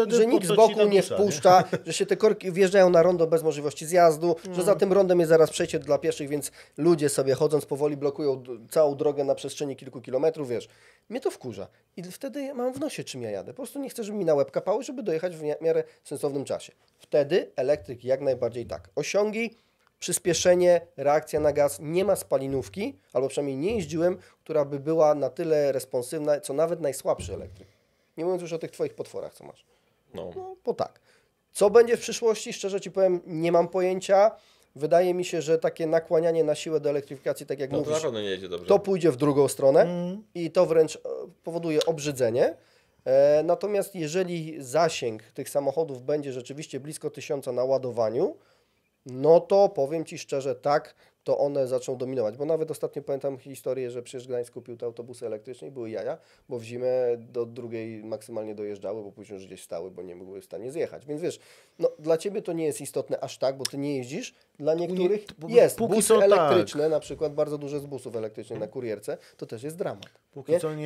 że nikt z boku nie wpuszcza, że się te korki wjeżdżają na rondo bez możliwości zjazdu, że za tym rondem jest zaraz przejście dla pieszych, więc ludzie sobie chodząc powoli blokują całą drogę na przestrzeni kilku kilometrów, wiesz. Mnie to wkurza. I wtedy mam w nosie, czym ja jadę. Po prostu nie chcę, żeby mi na łeb kapało, żeby dojechać w miarę sensownym czasie. Wtedy elektryk jak najbardziej tak. Osiągi, przyspieszenie, reakcja na gaz, nie ma spalinówki, albo przynajmniej nie jeździłem, która by była na tyle responsywna, co nawet najsłabszy elektryk. Nie mówiąc już o tych twoich potworach, co masz. No bo tak. Co będzie w przyszłości? Szczerze ci powiem, nie mam pojęcia. Wydaje mi się, że takie nakłanianie na siłę do elektryfikacji, tak jak mówisz, to, nie jedzie dobrze. To pójdzie w drugą stronę i to wręcz powoduje obrzydzenie. Natomiast jeżeli zasięg tych samochodów będzie rzeczywiście blisko 1000 na ładowaniu, no to powiem ci szczerze, tak, to one zaczną dominować, bo nawet ostatnio pamiętam historię, że przecież Gdańsk kupił te autobusy elektryczne i były jaja, bo w zimę do drugiej maksymalnie dojeżdżały, bo później już gdzieś stały, bo nie były w stanie zjechać. Więc wiesz, no dla ciebie to nie jest istotne aż tak, bo ty nie jeździsz, dla niektórych jest. Busy elektryczne, tak. Na przykład bardzo duże z busów elektrycznych na kurierce, to też jest dramat.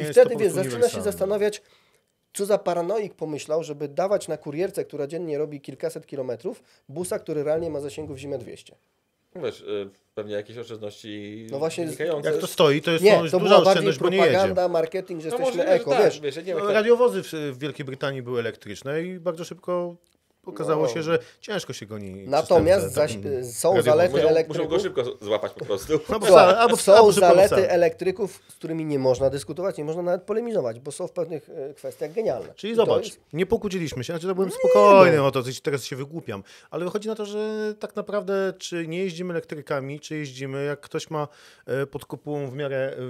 I wtedy wiesz, zaczyna się zastanawiać, co za paranoik pomyślał, żeby dawać na kurierce, która dziennie robi kilkaset kilometrów, busa, który realnie ma zasięgu w zimę 200. Wiesz, pewnie jakieś oszczędności wynikające. Jak to stoi, to jest duża oszczędność, bo nie jedzie. Propaganda, marketing, że no jesteśmy eko, tak, wiesz. Radiowozy w Wielkiej Brytanii były elektryczne i bardzo szybko okazało się, że ciężko się goni. Natomiast są zalety elektryków. Muszą go szybko złapać po prostu. Są zalety elektryków, z którymi nie można dyskutować, nie można nawet polemizować, bo są w pewnych kwestiach genialne. Czyli zobacz, nie pokłóciliśmy się, znaczy to byłem spokojny o to, teraz się wygłupiam, ale wychodzi na to, że tak naprawdę czy nie jeździmy elektrykami, czy jeździmy, jak ktoś ma pod kopułą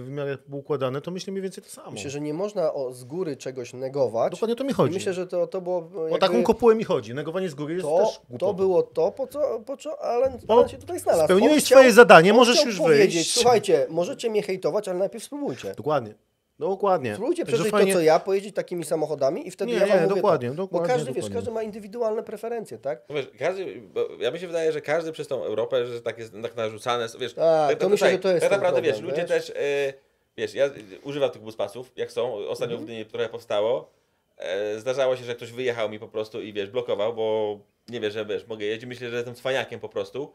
w miarę poukładane, to myślę mniej więcej to samo. Myślę, że nie można z góry czegoś negować. Dokładnie to mi chodzi. Myślę, że to było... O taką kopułę mi chodzi. Negowanie z góry jest też głupotą. To było to, po co Alan się tutaj znalazł. Spełniłeś swoje zadanie, możesz już wyjść. Słuchajcie, możecie mnie hejtować, ale najpierw spróbujcie. Dokładnie. Spróbujcie przeżyć to, co ja, pojeździć takimi samochodami i wtedy ja wam mówię dokładnie. Bo każdy, wiesz, każdy ma indywidualne preferencje, tak? Wiesz, ja mi się wydaje, że każdy przez tą Europę, że tak jest tak narzucane, wiesz. To myślę, że to jest tak naprawdę, wiesz, ludzie też, wiesz, ja używam tych buspasów, jak są, ostatnio w Gdyni trochę powstało. Zdarzało się, że ktoś wyjechał mi po prostu i wiesz, blokował, bo nie wie, że wiesz, mogę jeździć. Myślę, że jestem cwaniakiem po prostu.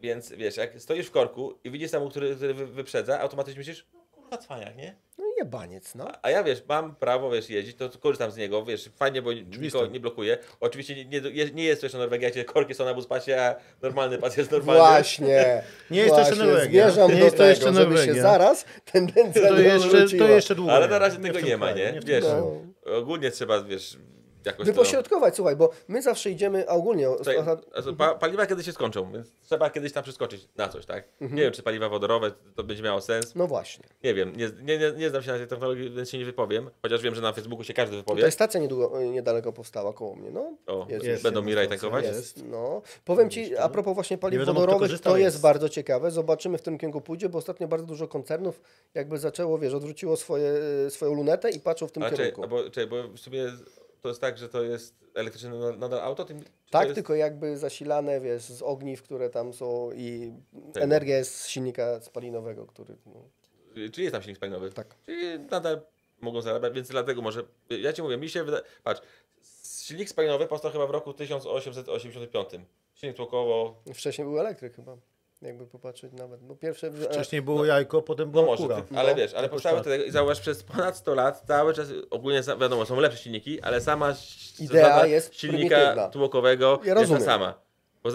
Więc wiesz, jak stoisz w korku i widzisz samochód, który wyprzedza, automatycznie myślisz, no kurwa cwaniak, nie? No jebaniec, no. A ja wiesz, mam prawo wiesz, jeździć, to korzystam z niego, wiesz, fajnie, bo nikogo nie blokuje. Oczywiście nie jest to jeszcze Norwegia, gdzie korki są na buspasie, a normalny pas jest normalny. Właśnie. Nie jest to jeszcze Norwegia. Nie jest to jeszcze Norwegia. Żeby się zaraz tendencja to jeszcze długo. Ale na razie tego nie ma, nie? Wiesz, ogólnie trzeba, wiesz, jakoś wypośrodkować, to... słuchaj, bo my zawsze idziemy, a ogólnie... Tutaj, paliwa kiedyś się skończą, więc trzeba kiedyś tam przeskoczyć na coś, tak? Mhm. Nie wiem, czy paliwa wodorowe to będzie miało sens. No właśnie. Nie wiem, nie znam się na tej technologii, więc się nie wypowiem, chociaż wiem, że na Facebooku się każdy wypowie. Tutaj stacja niedaleko powstała koło mnie, no. O, jest, będą mi rajtankować? No. Powiem Ci, a propos właśnie paliw wodorowych, to jest bardzo ciekawe, zobaczymy w tym kierunku pójdzie, bo ostatnio bardzo dużo koncernów jakby zaczęło, wiesz, odwróciło swoją lunetę i patrzą w tym kierunku. Bo w sumie to jest tak, że to jest elektryczne nadal auto? Tak, jest... tylko jakby zasilane, wiesz, z ogniw, które tam są i energia jest z silnika spalinowego, który... No... Czyli jest tam silnik spalinowy? Tak. Czyli nadal mogą zarabiać, więc dlatego może... Ja Ci mówię, mi się wydaje... Patrz, silnik spalinowy powstał chyba w roku 1885. Silnik tłokowo... Wcześniej był elektryk chyba. Jakby popatrzeć nawet, bo pierwsze... Wcześniej było jajko, potem była kura. Ale wiesz, ale powstały tego i zauważ, przez ponad 100 lat cały czas, ogólnie wiadomo, są lepsze silniki, ale sama idea jest silnika tłokowego jest ta sama. Bo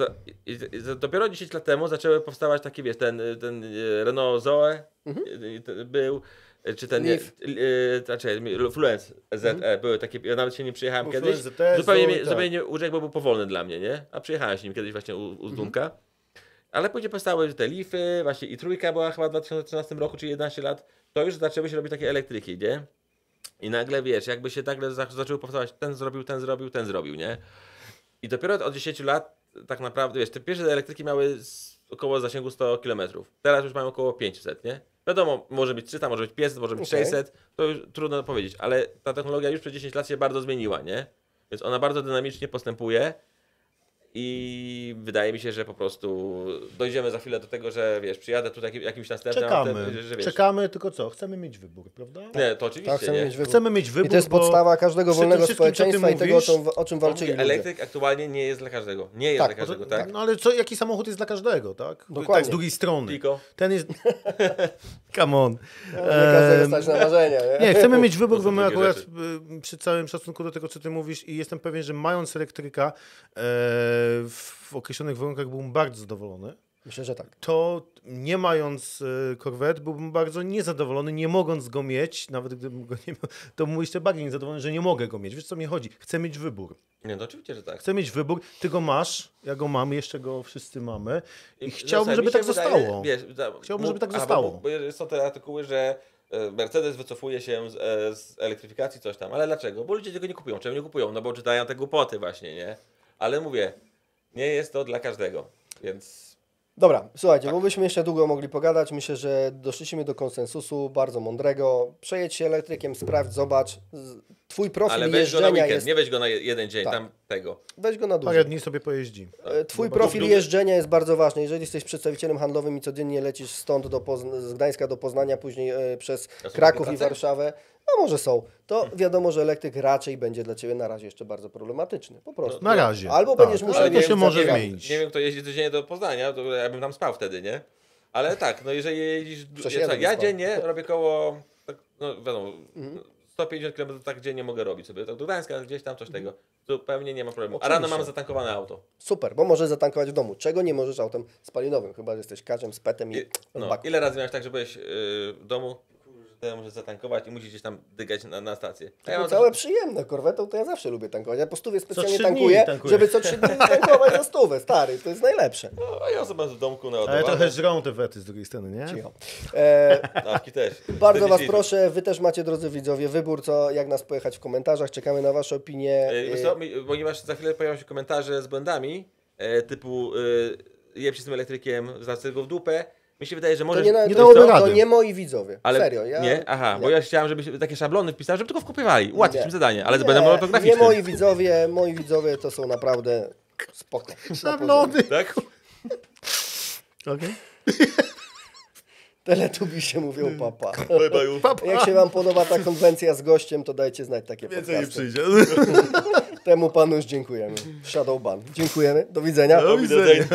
dopiero 10 lat temu zaczęły powstawać takie, wiesz, ten Renault Zoe był, czy ten Fluence ZE były takie, ja nawet się nie przyjechałem kiedyś, zupełnie nie urzekł, bo był powolny dla mnie, nie? A przyjechałem się nim kiedyś właśnie u Dunka. Ale później powstały te Leafy, właśnie i trójka była chyba w 2013 roku, czyli 11 lat, to już zaczęły się robić takie elektryki, nie? I nagle, wiesz, jakby się nagle zaczęły powstawać, ten zrobił, nie? I dopiero od 10 lat tak naprawdę, wiesz, te pierwsze elektryki miały około zasięgu 100 km. Teraz już mają około 500, nie? Wiadomo, może być 300, może być 500, może być 600, to już trudno powiedzieć, ale ta technologia już przez 10 lat się bardzo zmieniła, nie? Więc ona bardzo dynamicznie postępuje. I wydaje mi się, że po prostu dojdziemy za chwilę do tego, że wiesz, przyjadę tutaj jakimś następnym... Czekamy, tylko co? Chcemy mieć wybór, prawda? Nie, to oczywiście tak, chcemy mieć wybór, i to jest podstawa każdego wolnego społeczeństwa i tego, o czym walczyli ludzie. Elektryk aktualnie nie jest dla każdego. Nie jest dla każdego, tak? No ale jaki samochód jest dla każdego, tak? Dokładnie. Tak, z drugiej strony. Pico. Ten jest... Come on. No, nie stać na marzenia, nie? Nie, chcemy mieć wybór, bo my akurat przy całym szacunku do tego, co ty mówisz i jestem pewien, że mając elektryka... w określonych warunkach byłbym bardzo zadowolony. Myślę, że tak. To nie mając Corvette byłbym bardzo niezadowolony, nie mogąc go mieć, nawet gdybym go nie miał, to byłbym jeszcze bardziej niezadowolony, że nie mogę go mieć. Wiesz, co mi chodzi? Chcę mieć wybór. Nie, no oczywiście, że tak. Chcę mieć wybór, ty go masz, ja go mam, jeszcze go wszyscy mamy i chciałbym, żeby tak zostało. Chciałbym, żeby tak zostało. Bo są te artykuły, że Mercedes wycofuje się z elektryfikacji, coś tam, ale dlaczego? Bo ludzie tego nie kupują. Czemu nie kupują? No bo czytają te głupoty właśnie, nie? Ale mówię, nie jest to dla każdego, więc... Dobra, słuchajcie, tak, bo byśmy jeszcze długo mogli pogadać. Myślę, że doszliśmy do konsensusu bardzo mądrego. Przejedź się elektrykiem, sprawdź, zobacz. Twój profil jeżdżenia jest... Ale weź go na weekend, nie weź go na jeden dzień, tak, tam tego. Weź go na dużo. Parę dni sobie pojeździ. Twój profil jeżdżenia jest bardzo ważny. Jeżeli jesteś przedstawicielem handlowym i codziennie lecisz stąd z Gdańska do Poznania, później przez Kraków i Warszawę, no może są, to wiadomo, że elektryk raczej będzie dla Ciebie na razie jeszcze bardzo problematyczny. Po prostu. No, na razie. Albo tak, będziesz musiał... Ale to się może zmienić. Nie wiem, kto jeździ codziennie do Poznania, to ja bym tam spał wtedy, nie? Ale tak, no jeżeli jeździsz... Ja dziennie robię koło... No wiadomo... 150 km tak dziennie mogę robić sobie, tak do Gdańska, gdzieś tam coś tego, zupełnie nie ma problemu. Oczywiście. A rano mam zatankowane auto. Super, bo możesz zatankować w domu, czego nie możesz autem spalinowym, chyba że jesteś kaczem z petem i no, ile razy miałeś tak, że byłeś w domu, możesz zatankować i musisz gdzieś tam dygać na stację. To ja całe przyjemne, korwetą to ja zawsze lubię tankować, ja po 100 specjalnie tankuję, żeby co 3 dni tankować na 100, stary, to jest najlepsze. No, a ja sobie w domku na odwołanie. Ale trochę żrą te wety z drugiej strony, nie? Cicho. Też. Bardzo Was proszę, Wy też macie, drodzy widzowie, wybór, co, jak nas pojechać w komentarzach, czekamy na Wasze opinie. Ponieważ za chwilę pojawią się komentarze z błędami, typu jeb się z tym elektrykiem, zacnij go w dupę. Mi się wydaje, że może... To nie moi widzowie, ale serio. Bo ja chciałem, żeby takie szablony wpisali, żeby tylko wkopywali, ułatwić im zadanie, ale będą ortograficzne. Nie moi widzowie to są naprawdę spoko. Szablony, tak? Okej. Teletubi się mówią papa. Jak się Wam podoba ta konwencja z gościem, to dajcie znać takie podcasty. Więcej nie przyjdzie. Temu Panu już dziękujemy. Shadow Ban. Dziękujemy, do widzenia. Do widzenia.